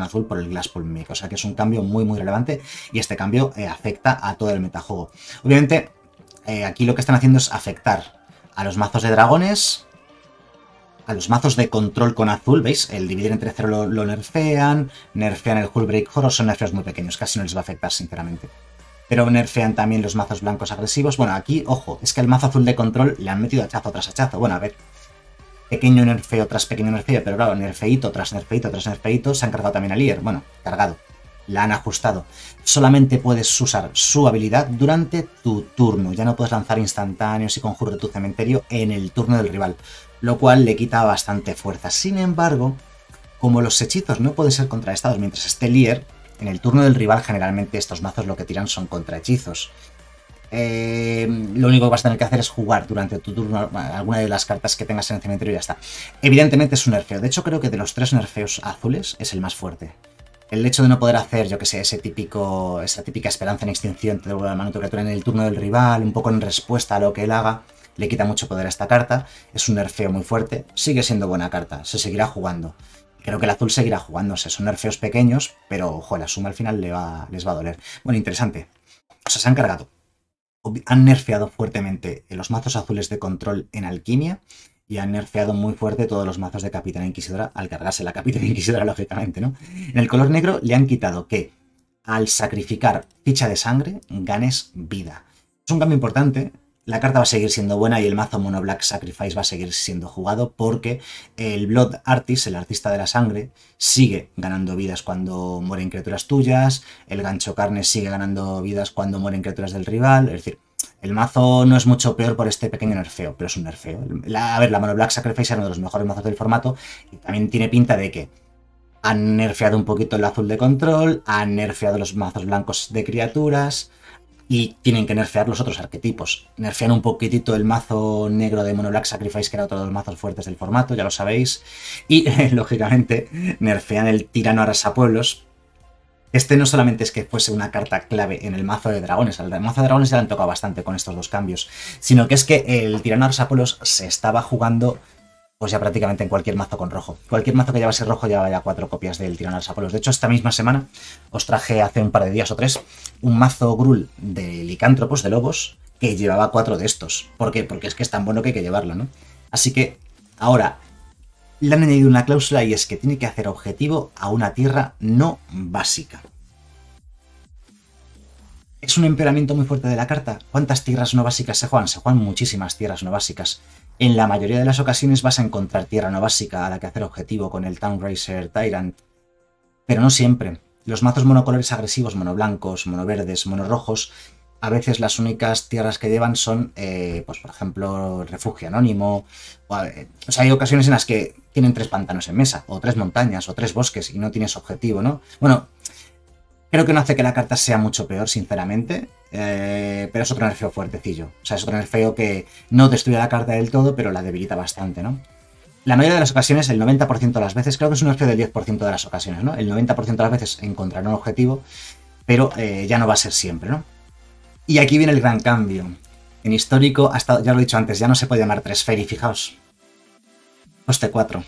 azul por el Glasspool Mimic. O sea que es un cambio muy muy relevante y este cambio afecta a todo el metajuego. Obviamente aquí lo que están haciendo es afectar a los mazos de dragones, a los mazos de control con azul, ¿veis? El dividir entre cero lo nerfean, nerfean el Hullbreak Horror, son nerfeos muy pequeños, casi no les va a afectar, sinceramente. Pero nerfean también los mazos blancos agresivos. Bueno, aquí, ojo, es que el mazo azul de control le han metido hachazo tras hachazo. Bueno, a ver, pequeño nerfeo tras pequeño nerfeo, pero claro, nerfeito tras nerfeito tras nerfeito. Se han cargado también a Lier, bueno, cargado, la han ajustado. Solamente puedes usar su habilidad durante tu turno, ya no puedes lanzar instantáneos y conjuros de tu cementerio en el turno del rival, lo cual le quita bastante fuerza. Sin embargo, como los hechizos no pueden ser contraestados mientras esté Lier, en el turno del rival generalmente estos mazos lo que tiran son contrahechizos. Lo único que vas a tener que hacer es jugar durante tu turno alguna de las cartas que tengas en el cementerio y ya está. Evidentemente es un nerfeo. De hecho, creo que de los tres nerfeos azules es el más fuerte. El hecho de no poder hacer, yo que sé, esa típica esperanza en extinción, te devuelve la mano tu criatura en el turno del rival, un poco en respuesta a lo que él haga, le quita mucho poder a esta carta. Es un nerfeo muy fuerte, sigue siendo buena carta, se seguirá jugando. Creo que el azul seguirá jugándose, son nerfeos pequeños, pero ojo, la suma al final les va a doler. Bueno, interesante. O sea, se han cargado, han nerfeado fuertemente los mazos azules de control en alquimia y han nerfeado muy fuerte todos los mazos de Capitana Inquisidora al cargarse la Capitana Inquisidora, lógicamente, ¿no? En el color negro le han quitado que al sacrificar ficha de sangre ganes vida. Es un cambio importante. La carta va a seguir siendo buena y el mazo Mono Black Sacrifice va a seguir siendo jugado porque el Blood Artist, el artista de la sangre, sigue ganando vidas cuando mueren criaturas tuyas, el Gancho Carne sigue ganando vidas cuando mueren criaturas del rival. Es decir, el mazo no es mucho peor por este pequeño nerfeo, pero es un nerfeo. La Mono Black Sacrifice era uno de los mejores mazos del formato y también tiene pinta de que han nerfeado un poquito el azul de control, han nerfeado los mazos blancos de criaturas y tienen que nerfear los otros arquetipos. Nerfean un poquitito el mazo negro de Mono Black Sacrifice, que era otro de los mazos fuertes del formato, ya lo sabéis. Y, lógicamente, nerfean el Tirano Arrasa Pueblos. Este no solamente es que fuese una carta clave en el mazo de dragones, al mazo de dragones ya le han tocado bastante con estos dos cambios, sino que es que el Tirano Arrasa Pueblos se estaba jugando pues ya prácticamente en cualquier mazo con rojo. Cualquier mazo que llevase rojo llevaba ya 4 copias del Tirano Arrasa Pueblos. De hecho, esta misma semana os traje hace un par de días o 3 un mazo Gruul de licántropos, de lobos, que llevaba 4 de estos. ¿Por qué? Porque es que es tan bueno que hay que llevarlo, ¿no? Así que ahora le han añadido una cláusula y es que tiene que hacer objetivo a una tierra no básica. Es un empeoramiento muy fuerte de la carta. ¿Cuántas tierras no básicas se juegan? Se juegan muchísimas tierras no básicas. En la mayoría de las ocasiones vas a encontrar tierra no básica a la que hacer objetivo con el Town Racer Tyrant. Pero no siempre. Los mazos monocolores agresivos, monoblancos, monoverdes, monorrojos, a veces las únicas tierras que llevan son, pues por ejemplo, Refugio Anónimo. O sea, hay ocasiones en las que tienen 3 pantanos en mesa, o 3 montañas, o 3 bosques, y no tienes objetivo, ¿no? Bueno, creo que no hace que la carta sea mucho peor, sinceramente. Pero es otro nerfeo fuertecillo. O sea, es otro nerfeo que no destruye la carta del todo, pero la debilita bastante, ¿no? La mayoría de las ocasiones, el 90% de las veces, creo que es un nerfeo del 10% de las ocasiones, ¿no? El 90% de las veces encontrará un objetivo, pero ya no va a ser siempre, ¿no? Y aquí viene el gran cambio. En histórico, ya lo he dicho antes, ya no se puede llamar Teferi, fijaos. Coste 4.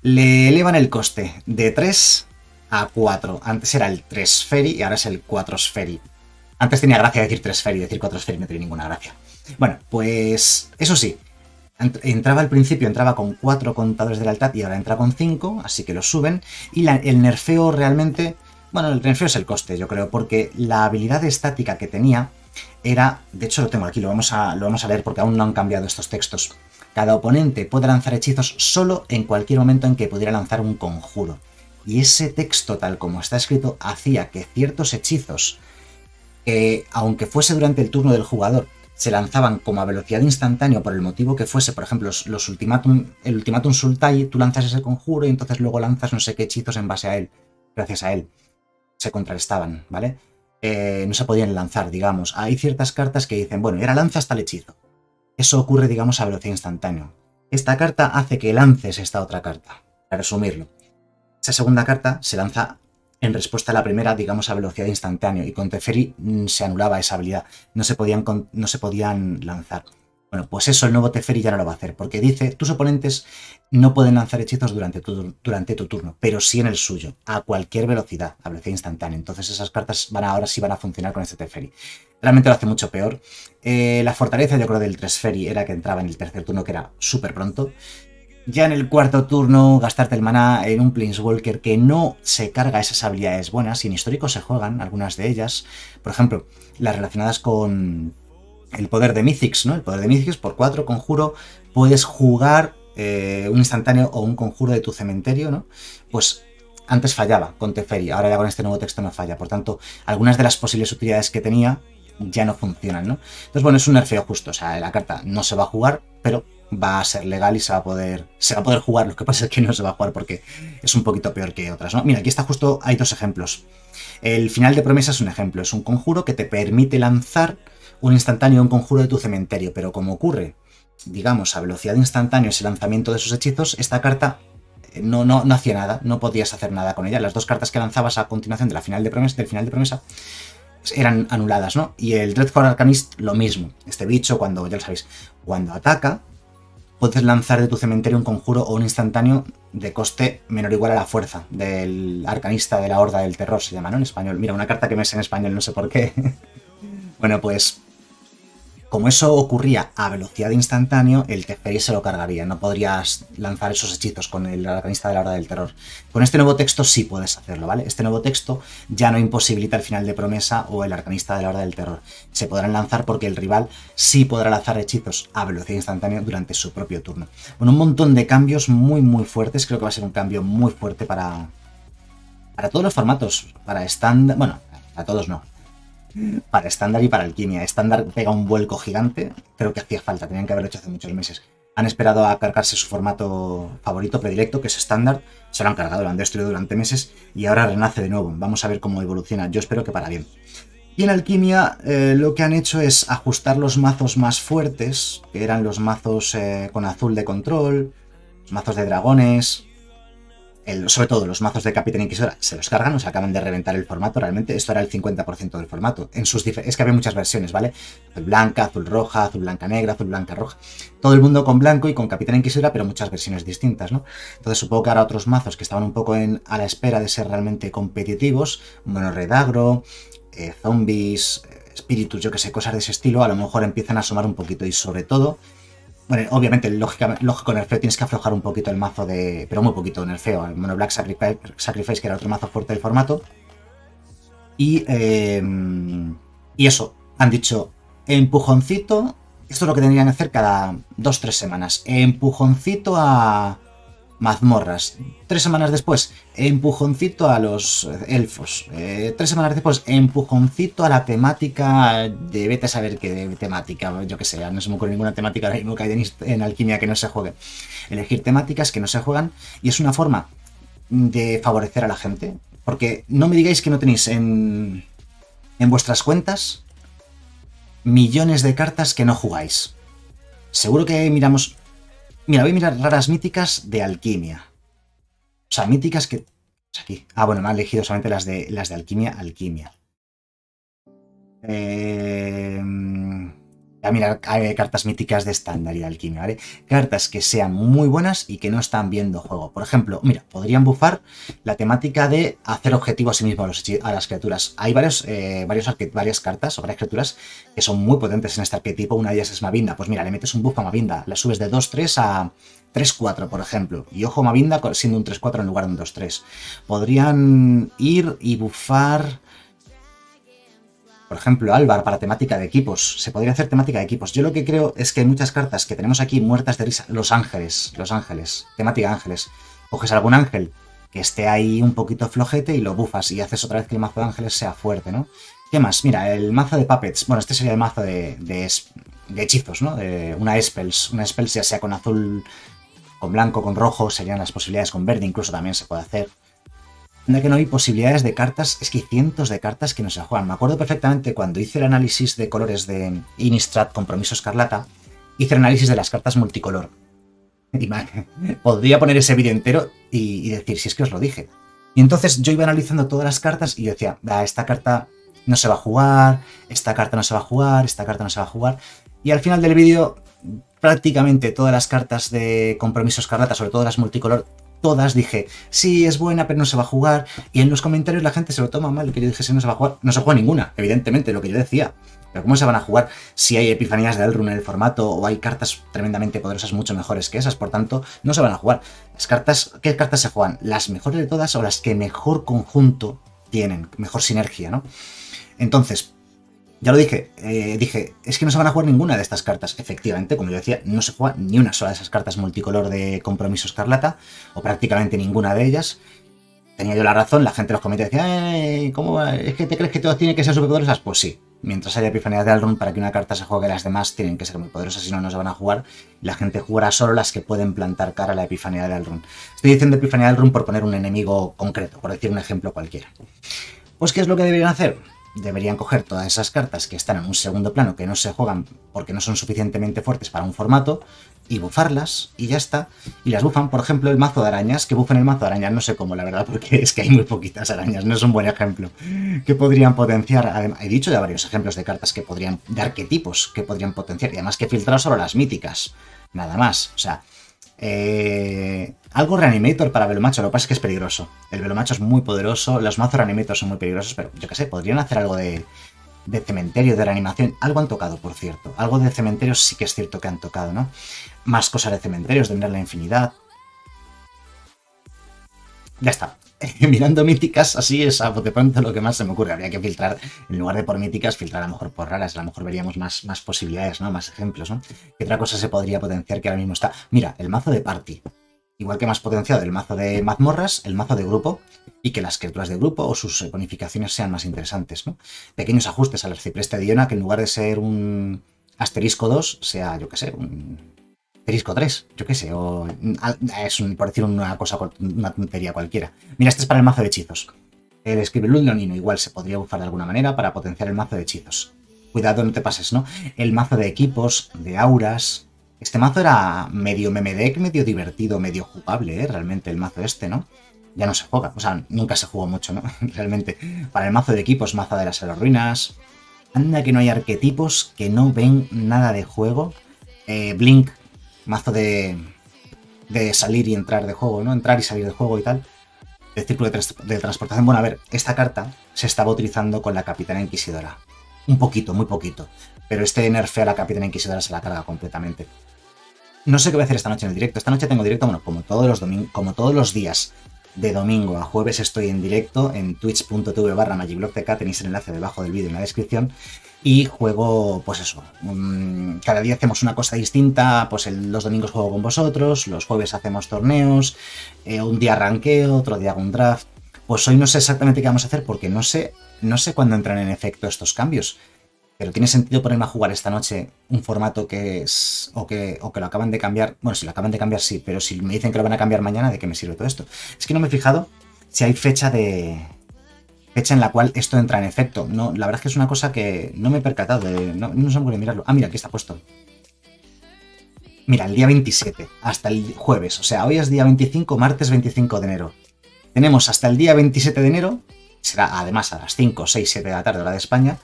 Le elevan el coste de 3 a 4. Antes era el 3 Feri y ahora es el 4 Feri. Antes tenía gracia decir 3 Feri, decir 4 Feri no tiene ninguna gracia. Bueno, pues eso sí. Entraba al principio, entraba con 4 contadores de lealtad y ahora entra con 5, así que lo suben. Y el nerfeo realmente... Bueno, el nerfeo es el coste, yo creo, porque la habilidad estática que tenía era... De hecho, lo tengo aquí, lo vamos a leer porque aún no han cambiado estos textos. Cada oponente puede lanzar hechizos solo en cualquier momento en que pudiera lanzar un conjuro. Y ese texto, tal como está escrito, hacía que ciertos hechizos, aunque fuese durante el turno del jugador, se lanzaban como a velocidad instantánea por el motivo que fuese. Por ejemplo, el Ultimatum Sultai, tú lanzas ese conjuro y entonces luego lanzas no sé qué hechizos en base a él. Gracias a él. Se contrarrestaban, ¿vale? No se podían lanzar, digamos. Hay ciertas cartas que dicen, bueno, y ahora lanzas tal hechizo. Eso ocurre, digamos, a velocidad instantánea. Esta carta hace que lances esta otra carta, para resumirlo. Esa segunda carta se lanza en respuesta a la primera, digamos, a velocidad instantánea, y con Teferi se anulaba esa habilidad. No se podían lanzar. Bueno, pues eso el nuevo Teferi ya no lo va a hacer, porque dice, tus oponentes no pueden lanzar hechizos durante tu turno, pero sí en el suyo, a cualquier velocidad, a velocidad instantánea. Entonces esas cartas ahora sí van a funcionar con este Teferi. Realmente lo hace mucho peor. La fortaleza, yo creo, del Teferi era que entraba en el tercer turno, que era súper pronto. Ya en el cuarto turno, gastarte el maná en un Planeswalker que no se carga esas habilidades buenas, y en histórico se juegan algunas de ellas. Por ejemplo, las relacionadas con... el poder de Mythix, ¿no? El poder de Mythix por 4 conjuro, puedes jugar un instantáneo o un conjuro de tu cementerio, ¿no? Pues antes fallaba con Teferi, ahora ya con este nuevo texto no falla. Por tanto, algunas de las posibles utilidades que tenía ya no funcionan, ¿no? Entonces, bueno, es un nerfeo justo. O sea, la carta no se va a jugar, pero va a ser legal y se va a poder jugar. Lo que pasa es que no se va a jugar porque es un poquito peor que otras, ¿no? Mira, aquí está justo, hay dos ejemplos. El final de promesa es un ejemplo, es un conjuro que te permite lanzar un instantáneo o un conjuro de tu cementerio, pero como ocurre, digamos, a velocidad instantánea ese lanzamiento de esos hechizos, esta carta no hacía nada, no podías hacer nada con ella. Las dos cartas que lanzabas a continuación de del final de promesa eran anuladas, ¿no? Y el Dreadcore Arcanist lo mismo. Este bicho, cuando, ya lo sabéis, cuando ataca, puedes lanzar de tu cementerio un conjuro o un instantáneo de coste menor o igual a la fuerza del Arcanista de la Hora del Terror, se llama, ¿no? En español. Mira, una carta que me sé en español, no sé por qué. Bueno, pues... como eso ocurría a velocidad instantánea, el Teferi se lo cargaría. No podrías lanzar esos hechizos con el Arcanista de la Hora del Terror. Con este nuevo texto sí puedes hacerlo, ¿vale? Este nuevo texto ya no imposibilita el final de promesa o el Arcanista de la Hora del Terror. Se podrán lanzar porque el rival sí podrá lanzar hechizos a velocidad instantánea durante su propio turno. Bueno, un montón de cambios muy fuertes. Creo que va a ser un cambio muy fuerte para todos los formatos. Para estándar... bueno, a todos no. Para estándar y para alquimia. Estándar pega un vuelco gigante, creo que hacía falta, tenían que haberlo hecho hace muchos meses. Han esperado a cargarse su formato favorito, predilecto, que es estándar, se lo han cargado, lo han destruido durante meses y ahora renace de nuevo. Vamos a ver cómo evoluciona, yo espero que para bien. Y en alquimia lo que han hecho es ajustar los mazos más fuertes, que eran los mazos con azul de control, los mazos de dragones... sobre todo los mazos de Capitana Inquisidora se los cargan, o sea, acaban de reventar el formato realmente. Esto era el 50% del formato. Es que había muchas versiones, ¿vale? Azul blanca, azul roja, azul blanca negra, azul blanca roja. Todo el mundo con blanco y con Capitana Inquisidora, pero muchas versiones distintas, ¿no? Entonces supongo que ahora otros mazos que estaban un poco a la espera de ser realmente competitivos, monorredagro, zombies, espíritus, yo que sé, cosas de ese estilo, a lo mejor empiezan a sumar un poquito y sobre todo... Bueno, obviamente, lógico, en el feo tienes que aflojar un poquito el mazo de... Pero muy poquito en el feo. El Mono Black Sacrifice, que era otro mazo fuerte del formato. Y eso, han dicho, empujoncito... Esto es lo que tendrían que hacer cada 2-3 semanas. Empujoncito a mazmorras. 3 semanas después, empujoncito a los elfos. 3 semanas después, empujoncito a la temática de vete a saber qué temática, yo que sé, no se me ocurre ninguna temática ahora mismo que hay en alquimia que no se juegue. Elegir temáticas que no se juegan y es una forma de favorecer a la gente, porque no me digáis que no tenéis en vuestras cuentas millones de cartas que no jugáis. Seguro que miramos... Mira, voy a mirar raras míticas de alquimia. O sea, míticas que... Aquí. Ah, bueno, me han elegido solamente las de alquimia. a mirar cartas míticas de estándar y de alquimia, ¿vale? Cartas que sean muy buenas y que no están viendo juego. Por ejemplo, mira, podrían bufar la temática de hacer objetivo a sí mismo a las criaturas. Hay varias cartas o varias criaturas que son muy potentes en este arquetipo. Una de ellas es Mavinda. Pues mira, le metes un buff a Mavinda, la subes de 2-3 a 3-4, por ejemplo. Y ojo, Mavinda siendo un 3-4 en lugar de un 2-3. Podrían ir y bufar... Por ejemplo, Álvar para temática de equipos. Se podría hacer temática de equipos. Yo lo que creo es que hay muchas cartas que tenemos aquí muertas de risa. Los ángeles. Temática ángeles. Coges algún ángel que esté ahí un poquito flojete y lo bufas y haces otra vez que el mazo de ángeles sea fuerte, ¿no? ¿Qué más? Mira, el mazo de puppets. Bueno, este sería el mazo de hechizos, ¿no? Una spells. Una spells ya sea con azul, con blanco, con rojo. Serían las posibilidades con verde. Incluso también se puede hacer. Anda que no hay posibilidades de cartas, es que hay cientos de cartas que no se juegan. Me acuerdo perfectamente cuando hice el análisis de colores de Innistrad Compromiso Escarlata, hice el análisis de las cartas multicolor. Y man, podría poner ese vídeo entero y decir, si es que os lo dije. Y entonces yo iba analizando todas las cartas y yo decía, ah, esta carta no se va a jugar, esta carta no se va a jugar, esta carta no se va a jugar. Y al final del vídeo, prácticamente todas las cartas de Compromiso Escarlata, sobre todo las multicolor, todas dije, sí, es buena, pero no se va a jugar. Y en los comentarios la gente se lo toma mal, que yo dije, sí, no se va a jugar. No se juega ninguna, evidentemente, lo que yo decía. Pero ¿cómo se van a jugar si hay epifanías de Alrun en el formato o hay cartas tremendamente poderosas mucho mejores que esas? Por tanto, no se van a jugar. Las cartas, ¿qué cartas se juegan? Las mejores de todas o las que mejor conjunto tienen, mejor sinergia, ¿no? Entonces, ya lo dije, es que no se van a jugar ninguna de estas cartas. Efectivamente, como yo decía, no se juega ni una sola de esas cartas multicolor de Compromiso Escarlata, o prácticamente ninguna de ellas. Tenía yo la razón, la gente en los comentarios decía, ¿cómo va? ¿Es que te crees que todas tienen que ser superpoderosas? Pues sí, mientras haya epifanías de Alrun, para que una carta se juegue, las demás tienen que ser muy poderosas, si no, no se van a jugar. La gente jugará solo las que pueden plantar cara a la epifanía de Alrun. Estoy diciendo epifanía de Alrun por poner un enemigo concreto, por decir un ejemplo cualquiera. Pues, ¿qué es lo que deberían hacer? Deberían coger todas esas cartas que están en un segundo plano, que no se juegan porque no son suficientemente fuertes para un formato, y bufarlas, y ya está. Y las bufan, por ejemplo, el mazo de arañas, que bufen el mazo de arañas, no sé cómo, la verdad, porque es que hay muy poquitas arañas, no es un buen ejemplo. Que podrían potenciar, además, he dicho ya varios ejemplos de cartas que podrían, de arquetipos que podrían potenciar, y además que filtrar solo las míticas, nada más, o sea... algo reanimator para Velomacho, lo que pasa es que es peligroso. El Velomacho es muy poderoso, los mazos reanimators son muy peligrosos, pero yo qué sé, podrían hacer algo de cementerio, de reanimación. Algo han tocado, por cierto. Algo de cementerios sí que es cierto que han tocado, ¿no? Más cosas de cementerios, de mirar la infinidad. Ya está. Mirando míticas, así es de pronto lo que más se me ocurre. Habría que filtrar, en lugar de por míticas, filtrar a lo mejor por raras. A lo mejor veríamos más posibilidades, ¿no? Más ejemplos, ¿no? ¿Qué otra cosa se podría potenciar que ahora mismo está? Mira, el mazo de party. Igual que más potenciado el mazo de mazmorras, el mazo de grupo, y que las criaturas de grupo o sus bonificaciones sean más interesantes, ¿no? Pequeños ajustes al arcipreste de Iona, que en lugar de ser un asterisco 2, sea, yo qué sé, un... Asterisco 3, yo qué sé, o es por decir una cosa, una tontería cualquiera. Mira, este es para el mazo de hechizos. El Escribelud Leonino igual se podría bufar de alguna manera para potenciar el mazo de hechizos. Cuidado, no te pases, ¿no? El mazo de equipos, de auras... Este mazo era medio meme deck, medio divertido, medio jugable, ¿eh? Realmente el mazo este, ¿no? Ya no se juega, o sea, nunca se jugó mucho, ¿no? Realmente, para el mazo de equipos, mazo de las ruinas... Anda que no hay arquetipos que no ven nada de juego. Blink... Mazo de salir y entrar de juego, ¿no? Entrar y salir de juego y tal. El círculo de transportación. Bueno, a ver, esta carta se estaba utilizando con la Capitana Inquisidora. Un poquito, muy poquito. Pero este nerfeo a la Capitana Inquisidora se la carga completamente. No sé qué voy a hacer esta noche en el directo. Esta noche tengo directo, bueno, como todos los días. De domingo a jueves estoy en directo en twitch.tv/MagicBlogTK, tenéis el enlace debajo del vídeo en la descripción, y juego, pues eso, cada día hacemos una cosa distinta, pues los domingos juego con vosotros, los jueves hacemos torneos, un día ranqueo, otro día hago un draft, pues hoy no sé exactamente qué vamos a hacer porque no sé cuándo entran en efecto estos cambios. Pero tiene sentido ponerme a jugar esta noche un formato que es... O que lo acaban de cambiar... Bueno, si lo acaban de cambiar, sí. Pero si me dicen que lo van a cambiar mañana, ¿de qué me sirve todo esto? Es que no me he fijado si hay fecha en la cual esto entra en efecto. No, la verdad es que es una cosa que no me he percatado. No se me ocurre mirarlo. Ah, mira, aquí está puesto. Mira, el día 27 hasta el jueves. O sea, hoy es día 25, martes 25 de enero. Tenemos hasta el día 27 de enero. Será además a las 5, 6, 7 de la tarde, hora de España...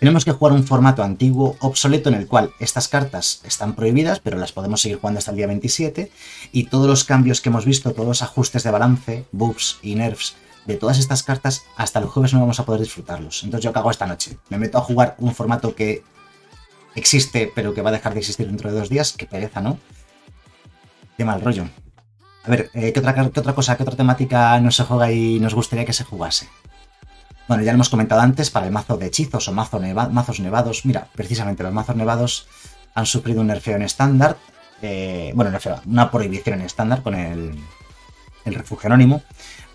Tenemos que jugar un formato antiguo, obsoleto, en el cual estas cartas están prohibidas, pero las podemos seguir jugando hasta el día 27, y todos los cambios que hemos visto, todos los ajustes de balance, buffs y nerfs de todas estas cartas, hasta el jueves no vamos a poder disfrutarlos. Entonces, ¿yo qué hago esta noche? Me meto a jugar un formato que existe, pero que va a dejar de existir dentro de 2 días. Qué pereza, ¿no? Qué mal rollo. A ver, ¿qué otra temática no se juega y nos gustaría que se jugase? Bueno, ya lo hemos comentado antes, para el mazo de hechizos o mazos nevados. Mira, precisamente los mazos nevados han sufrido un nerfeo en estándar. Una prohibición en estándar con el refugio anónimo.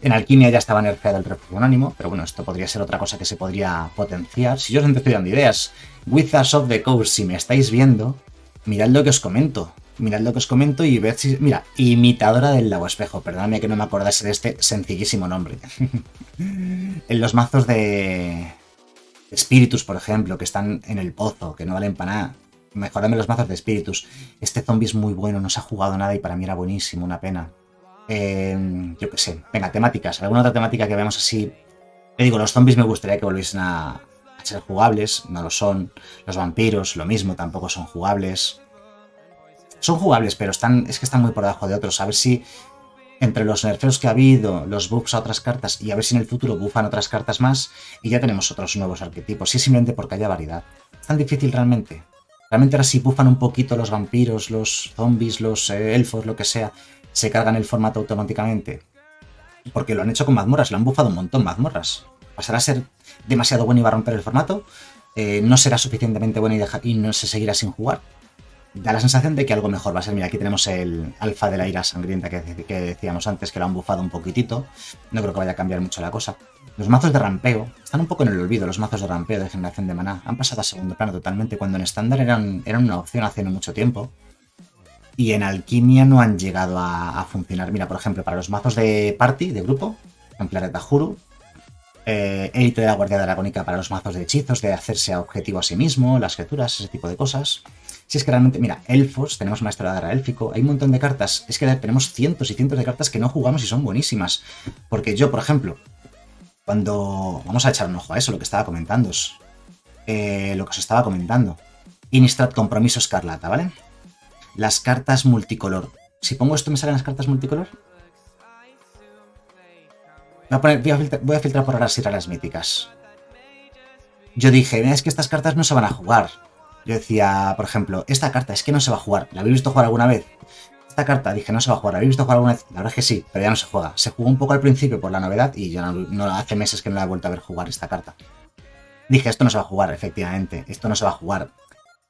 En alquimia ya estaba nerfeado el refugio anónimo, pero bueno, esto podría ser otra cosa que se podría potenciar. Si yo os estoy dando ideas, Wizards of the Coast, si me estáis viendo, mirad lo que os comento. Mirad lo que os comento y ver si... Mira, imitadora del lago espejo. Perdóname que no me acordase de este sencillísimo nombre. En los mazos de espíritus, por ejemplo, que están en el pozo, que no valen para nada. Mejoradme los mazos de espíritus. Este zombie es muy bueno, no se ha jugado nada y para mí era buenísimo, una pena. Yo qué sé. Venga, temáticas. ¿Alguna otra temática que veamos así? Te digo, los zombies me gustaría que volviesen a ser jugables. No lo son. Los vampiros, lo mismo, tampoco son jugables. Son jugables, pero están muy por debajo de otros. A ver si entre los nerfeos que ha habido, los buffs a otras cartas, y a ver si en el futuro buffan otras cartas más, y ya tenemos otros nuevos arquetipos. Y es simplemente porque haya variedad. Es tan difícil realmente. Realmente ahora si buffan un poquito los vampiros, los zombies, los elfos, lo que sea, se cargan el formato automáticamente. Porque lo han hecho con mazmorras, lo han buffado un montón mazmorras. ¿Pasará a ser demasiado bueno y va a romper el formato? ¿No será suficientemente bueno y no se seguirá sin jugar? Da la sensación de que algo mejor va a ser. Mira, aquí tenemos el alfa de la ira sangrienta que decíamos antes, que lo han bufado un poquitito. No creo que vaya a cambiar mucho la cosa. Los mazos de rampeo están un poco en el olvido, los mazos de rampeo de generación de maná. Han pasado a segundo plano totalmente, cuando en estándar eran una opción hace no mucho tiempo. Y en alquimia no han llegado a funcionar. Mira, por ejemplo, para los mazos de party, de grupo, en Planeta Juru, élite de la guardia dragónica para los mazos de hechizos, de hacerse objetivo a sí mismo, las criaturas, ese tipo de cosas. Si es que realmente, mira, elfos, tenemos maestro de la élfico, hay un montón de cartas. Es que tenemos cientos y cientos de cartas que no jugamos y son buenísimas. Porque yo, por ejemplo, cuando... Vamos a echar un ojo a eso, lo que estaba comentando. Innistrad Compromiso Escarlata, ¿vale? Las cartas multicolor. Si pongo esto, ¿me salen las cartas multicolor? Voy a filtrar por ahora si eran las míticas. Yo dije, es que estas cartas no se van a jugar. Yo decía, por ejemplo, esta carta es que no se va a jugar. ¿La habéis visto jugar alguna vez? Esta carta, dije, no se va a jugar. ¿La habéis visto jugar alguna vez? La verdad es que sí, pero ya no se juega. Se jugó un poco al principio por la novedad y yo no hace meses que no la he vuelto a ver jugar esta carta. Dije, esto no se va a jugar, efectivamente. Esto no se va a jugar.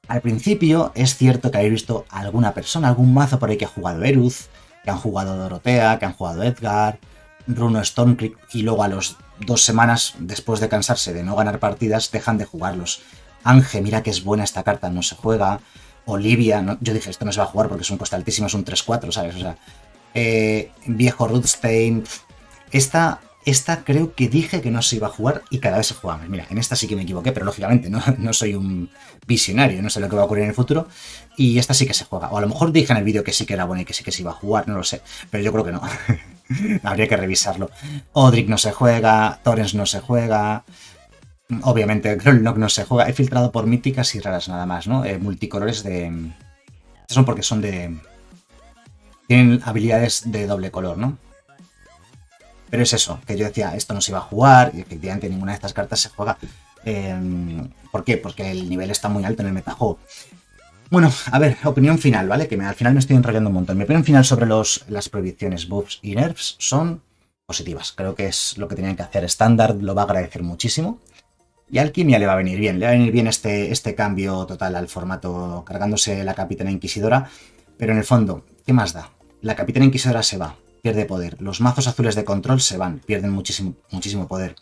Al principio es cierto que habéis visto a alguna persona, algún mazo por ahí que ha jugado Eruz, que han jugado Dorotea, que han jugado Edgar, Runo Stonecreak, y luego a las 2 semanas, después de cansarse de no ganar partidas, dejan de jugarlos. Ángel, mira que es buena esta carta, no se juega. Olivia, no, yo dije, esto no se va a jugar porque es un coste altísimo, es un 3-4, ¿sabes? O sea, viejo Rudstein. Esta creo que dije que no se iba a jugar y cada vez se juega más. Mira, en esta sí que me equivoqué, pero lógicamente no soy un visionario, no sé lo que va a ocurrir en el futuro. Y esta sí que se juega. O a lo mejor dije en el vídeo que sí que era buena y que sí que se iba a jugar, no lo sé. Pero yo creo que no. Habría que revisarlo. Odrick no se juega, Torrens no se juega... Obviamente, Grolnok no se juega. He filtrado por míticas y raras nada más, ¿no? Multicolores de... Son porque son de... Tienen habilidades de doble color, ¿no? Pero es eso, que yo decía, esto no se iba a jugar, y efectivamente ninguna de estas cartas se juega. ¿Por qué? Porque el nivel está muy alto en el metajuego. Bueno, a ver, opinión final, ¿vale? Que al final me estoy enrollando un montón. Mi opinión final sobre las prohibiciones, buffs y nerfs son positivas. Creo que es lo que tenían que hacer. Estándar lo va a agradecer muchísimo. Y a Alquimia le va a venir bien, este cambio total al formato, cargándose la Capitana Inquisidora. Pero en el fondo, ¿qué más da? La Capitana Inquisidora se va, pierde poder. Los mazos azules de control se van, pierden muchísimo, muchísimo poder.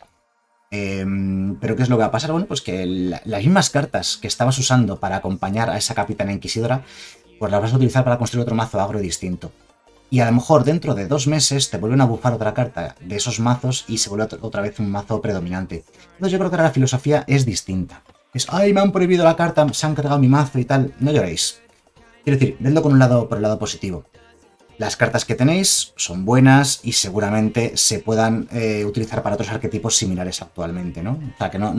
¿Pero qué es lo que va a pasar? Bueno, pues que las mismas cartas que estabas usando para acompañar a esa Capitana Inquisidora, pues las vas a utilizar para construir otro mazo agro distinto. Y a lo mejor dentro de 2 meses te vuelven a bufar otra carta de esos mazos y se vuelve otra vez un mazo predominante. Entonces yo creo que ahora la filosofía es distinta. Es, ¡ay, me han prohibido la carta, se han cargado mi mazo y tal! No lloréis. Quiero decir, vedlo por el lado positivo. Las cartas que tenéis son buenas y seguramente se puedan utilizar para otros arquetipos similares actualmente, ¿no? O sea, que no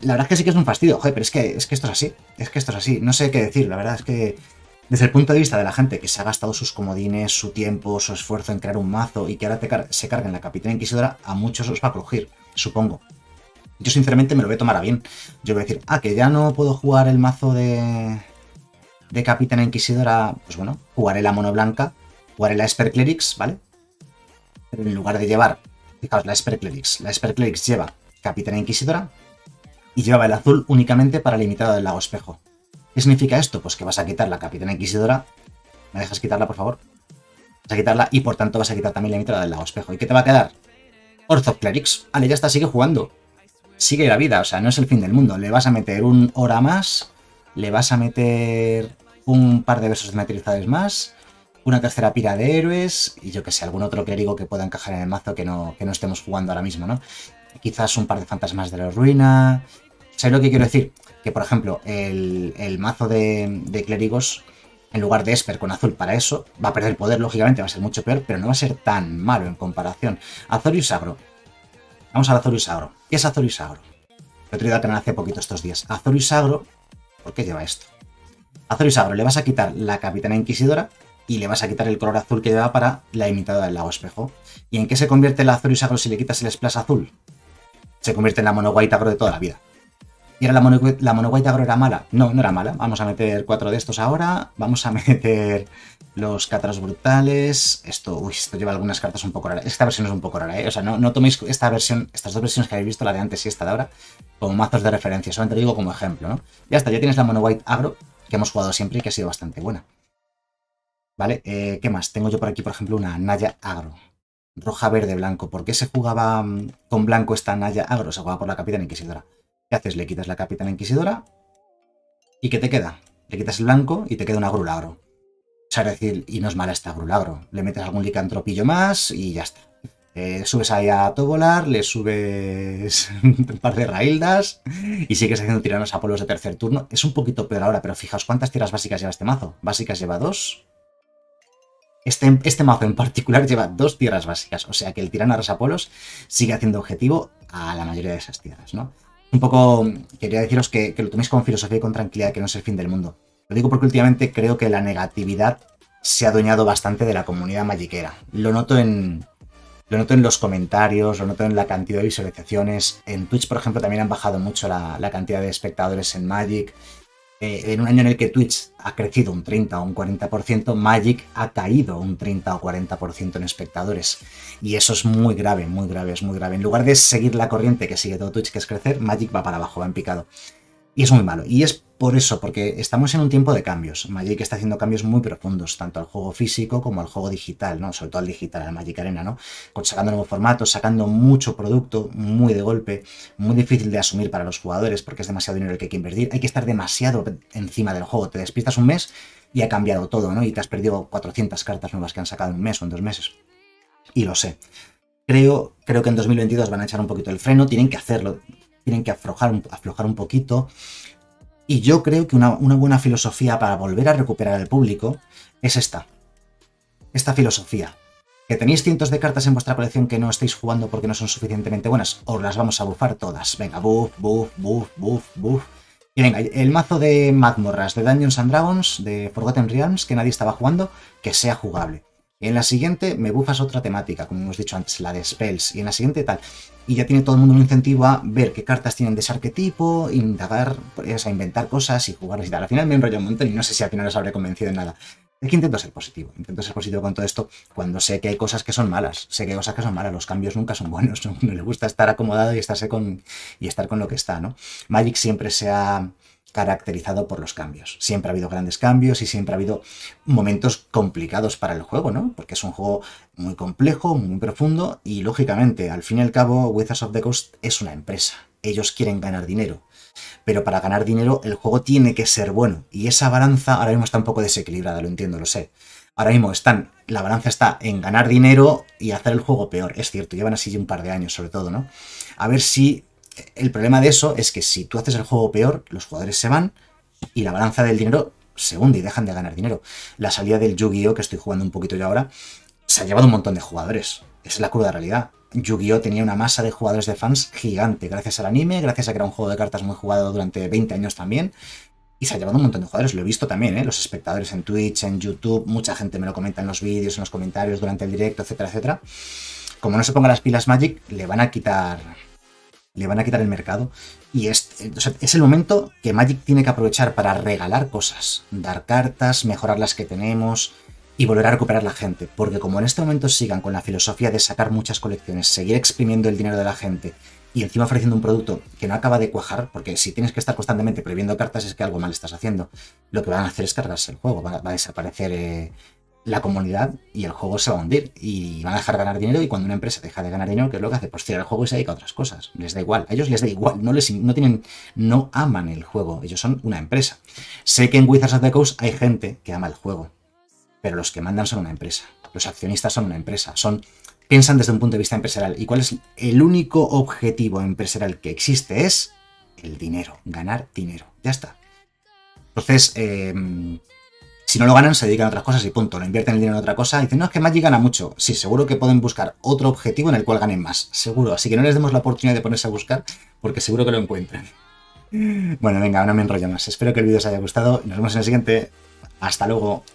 La verdad es que sí que es un fastidio, joder, pero es que esto es así. Es que esto es así. No sé qué decir. La verdad es que desde el punto de vista de la gente que se ha gastado sus comodines, su tiempo, su esfuerzo en crear un mazo y que ahora se carga en la Capitana Inquisidora, a muchos os va a crujir, supongo. Yo sinceramente me lo voy a tomar a bien. Yo voy a decir, ah, que ya no puedo jugar el mazo de Capitana Inquisidora. Pues bueno, jugaré la mono blanca, jugaré la Esper Clerics, ¿vale? Pero en lugar de llevar, fijaos, la Esper Clerics lleva Capitana Inquisidora y llevaba el azul únicamente para el limitado del lago espejo. ¿Qué significa esto? Pues que vas a quitar la Capitana Inquisidora. ¿Me dejas quitarla, por favor? Vas a quitarla y por tanto vas a quitar también la limitado del lago espejo. ¿Y qué te va a quedar? Ortho Clerics. Vale, ya está, sigue jugando. Sigue la vida, o sea, no es el fin del mundo. Le vas a meter un hora más, le vas a meter un par de versos de materializadores más, una tercera pira de héroes y yo que sé, algún otro clérigo que pueda encajar en el mazo que no estemos jugando ahora mismo, ¿no? Quizás un par de fantasmas de la ruina. ¿Sabes lo que quiero decir? Que, por ejemplo, el mazo de clérigos, en lugar de Esper con azul para eso, va a perder poder, lógicamente, va a ser mucho peor, pero no va a ser tan malo en comparación. Azorius Agro. Vamos al Azorius Agro. ¿Qué es Azorius Agro? Lo he traído al canal hace poquito estos días. Azorius Agro, ¿por qué lleva esto? Azorius Agro le vas a quitar la Capitana Inquisidora y le vas a quitar el color azul que lleva para la imitadora del lago espejo. ¿Y en qué se convierte el Azorius Agro si le quitas el splash azul? Se convierte en la mono white agro de toda la vida. ¿Y ahora la mono white agro era mala? No, no era mala. Vamos a meter 4 de estos ahora. Vamos a meter los cátaros brutales. Esto, uy, esto lleva algunas cartas un poco raras. Esta versión es un poco rara, ¿eh? O sea, no toméis esta versión, estas dos versiones que habéis visto, la de antes y esta de ahora, como mazos de referencia. Solamente lo digo como ejemplo, ¿no? Ya está, ya tienes la mono white agro que hemos jugado siempre y que ha sido bastante buena. ¿Vale? ¿Qué más? Tengo yo por aquí, por ejemplo, una Naya agro. Roja, verde, blanco. ¿Por qué se jugaba con blanco esta Naya agro? Se jugaba por la Capitana Inquisidora. ¿Qué haces? Le quitas la Capitana Inquisidora. ¿Y qué te queda? Le quitas el blanco y te queda una Grul Agro. O sea, es decir, y no es mala esta Grul Agro. Le metes algún licantropillo más y ya está. Subes ahí a Tobolar, le subes un par de Raildas y sigues haciendo tiranos a pueblos de tercer turno. Es un poquito peor ahora, pero fijaos cuántas tiras básicas lleva este mazo. Básicas lleva 2. Este mazo en particular lleva 2 tierras básicas. O sea que el Tirano Arrasa Pueblos sigue haciendo objetivo a la mayoría de esas tierras, ¿no? Un poco quería deciros que lo toméis con filosofía y con tranquilidad, que no es el fin del mundo. Lo digo porque últimamente creo que la negatividad se ha adueñado bastante de la comunidad magiquera. Lo noto en los comentarios, lo noto en la cantidad de visualizaciones. En Twitch, por ejemplo, también han bajado mucho la cantidad de espectadores en Magic. En un año en el que Twitch ha crecido un 30 o un 40%, Magic ha caído un 30 o 40% en espectadores. Y eso es muy grave, muy grave, es muy grave. En lugar de seguir la corriente que sigue todo Twitch, que es crecer, Magic va para abajo, va en picado. Y es muy malo. Y es por eso, porque estamos en un tiempo de cambios. Magic está haciendo cambios muy profundos, tanto al juego físico como al juego digital, ¿no? Sobre todo al digital, al Magic Arena, ¿no? Sacando nuevos formatos, sacando mucho producto, muy de golpe, muy difícil de asumir para los jugadores porque es demasiado dinero el que hay que invertir. Hay que estar demasiado encima del juego. Te despistas un mes y ha cambiado todo, ¿no? Y te has perdido 400 cartas nuevas que han sacado en un mes o en 2 meses. Y lo sé. Creo que en 2022 van a echar un poquito el freno, tienen que hacerlo. Tienen que aflojar un poquito. Y yo creo que una buena filosofía para volver a recuperar al público es esta. Esta filosofía. Que tenéis cientos de cartas en vuestra colección que no estáis jugando porque no son suficientemente buenas. Os las vamos a bufar todas. Venga, buf, buf, buf, buf, buf. Y venga, el mazo de mazmorras, de Dungeons and Dragons, de Forgotten Realms, que nadie estaba jugando, que sea jugable. Y en la siguiente me bufas otra temática, como hemos dicho antes, la de Spells. Y en la siguiente tal. Y ya tiene todo el mundo un incentivo a ver qué cartas tienen de ese arquetipo, indagar, o sea, inventar cosas y jugarlas y tal. Al final me enrollo un montón y no sé si al final os habré convencido en nada. Es que intento ser positivo con todo esto cuando sé que hay cosas que son malas. Sé que hay cosas que son malas, los cambios nunca son buenos. No, no le gusta estar acomodado y estar con lo que está, ¿no? Magic siempre se ha caracterizado por los cambios. Siempre ha habido grandes cambios y siempre ha habido momentos complicados para el juego, ¿no? Porque es un juego muy complejo, muy profundo y, lógicamente, al fin y al cabo, Wizards of the Coast es una empresa. Ellos quieren ganar dinero. Pero para ganar dinero el juego tiene que ser bueno y esa balanza ahora mismo está un poco desequilibrada, lo entiendo, lo sé. Ahora mismo la balanza está en ganar dinero y hacer el juego peor. Es cierto, llevan así un par de años sobre todo, ¿no? A ver si... El problema de eso es que si tú haces el juego peor, los jugadores se van y la balanza del dinero se hunde y dejan de ganar dinero. La salida del Yu-Gi-Oh, que estoy jugando un poquito ya ahora, se ha llevado un montón de jugadores. es la cruda realidad. Yu-Gi-Oh tenía una masa de jugadores de fans gigante, gracias al anime, gracias a que era un juego de cartas muy jugado durante 20 años también, y se ha llevado un montón de jugadores. Lo he visto también, ¿eh? Los espectadores en Twitch, en YouTube, mucha gente me lo comenta en los vídeos, en los comentarios, durante el directo, etcétera, etcétera. Como no se pongan las pilas Magic, le van a quitar el mercado. Y es el momento que Magic tiene que aprovechar para regalar cosas, dar cartas, mejorar las que tenemos y volver a recuperar la gente. Porque como en este momento sigan con la filosofía de sacar muchas colecciones, seguir exprimiendo el dinero de la gente y encima ofreciendo un producto que no acaba de cuajar, porque si tienes que estar constantemente prohibiendo cartas es que algo mal estás haciendo, lo que van a hacer es cargarse el juego, va a desaparecer la comunidad y el juego se va a hundir y van a dejar de ganar dinero. Y cuando una empresa deja de ganar dinero, ¿qué es lo que hace? Pues tira el juego y se dedica a otras cosas. Les da igual, a ellos les da igual, no aman el juego, ellos son una empresa. Sé que en Wizards of the Coast hay gente que ama el juego, pero los que mandan son una empresa, los accionistas son una empresa, piensan desde un punto de vista empresarial. ¿Y cuál es el único objetivo empresarial que existe? Es el dinero, ganar dinero. Ya está. Entonces, si no lo ganan, se dedican a otras cosas y punto. Lo invierten el dinero en otra cosa. Y dicen, no, es que Magic gana mucho. Sí, seguro que pueden buscar otro objetivo en el cual ganen más. Seguro. Así que no les demos la oportunidad de ponerse a buscar, porque seguro que lo encuentran. Bueno, venga, no me enrollo más. Espero que el vídeo os haya gustado. Nos vemos en el siguiente. Hasta luego.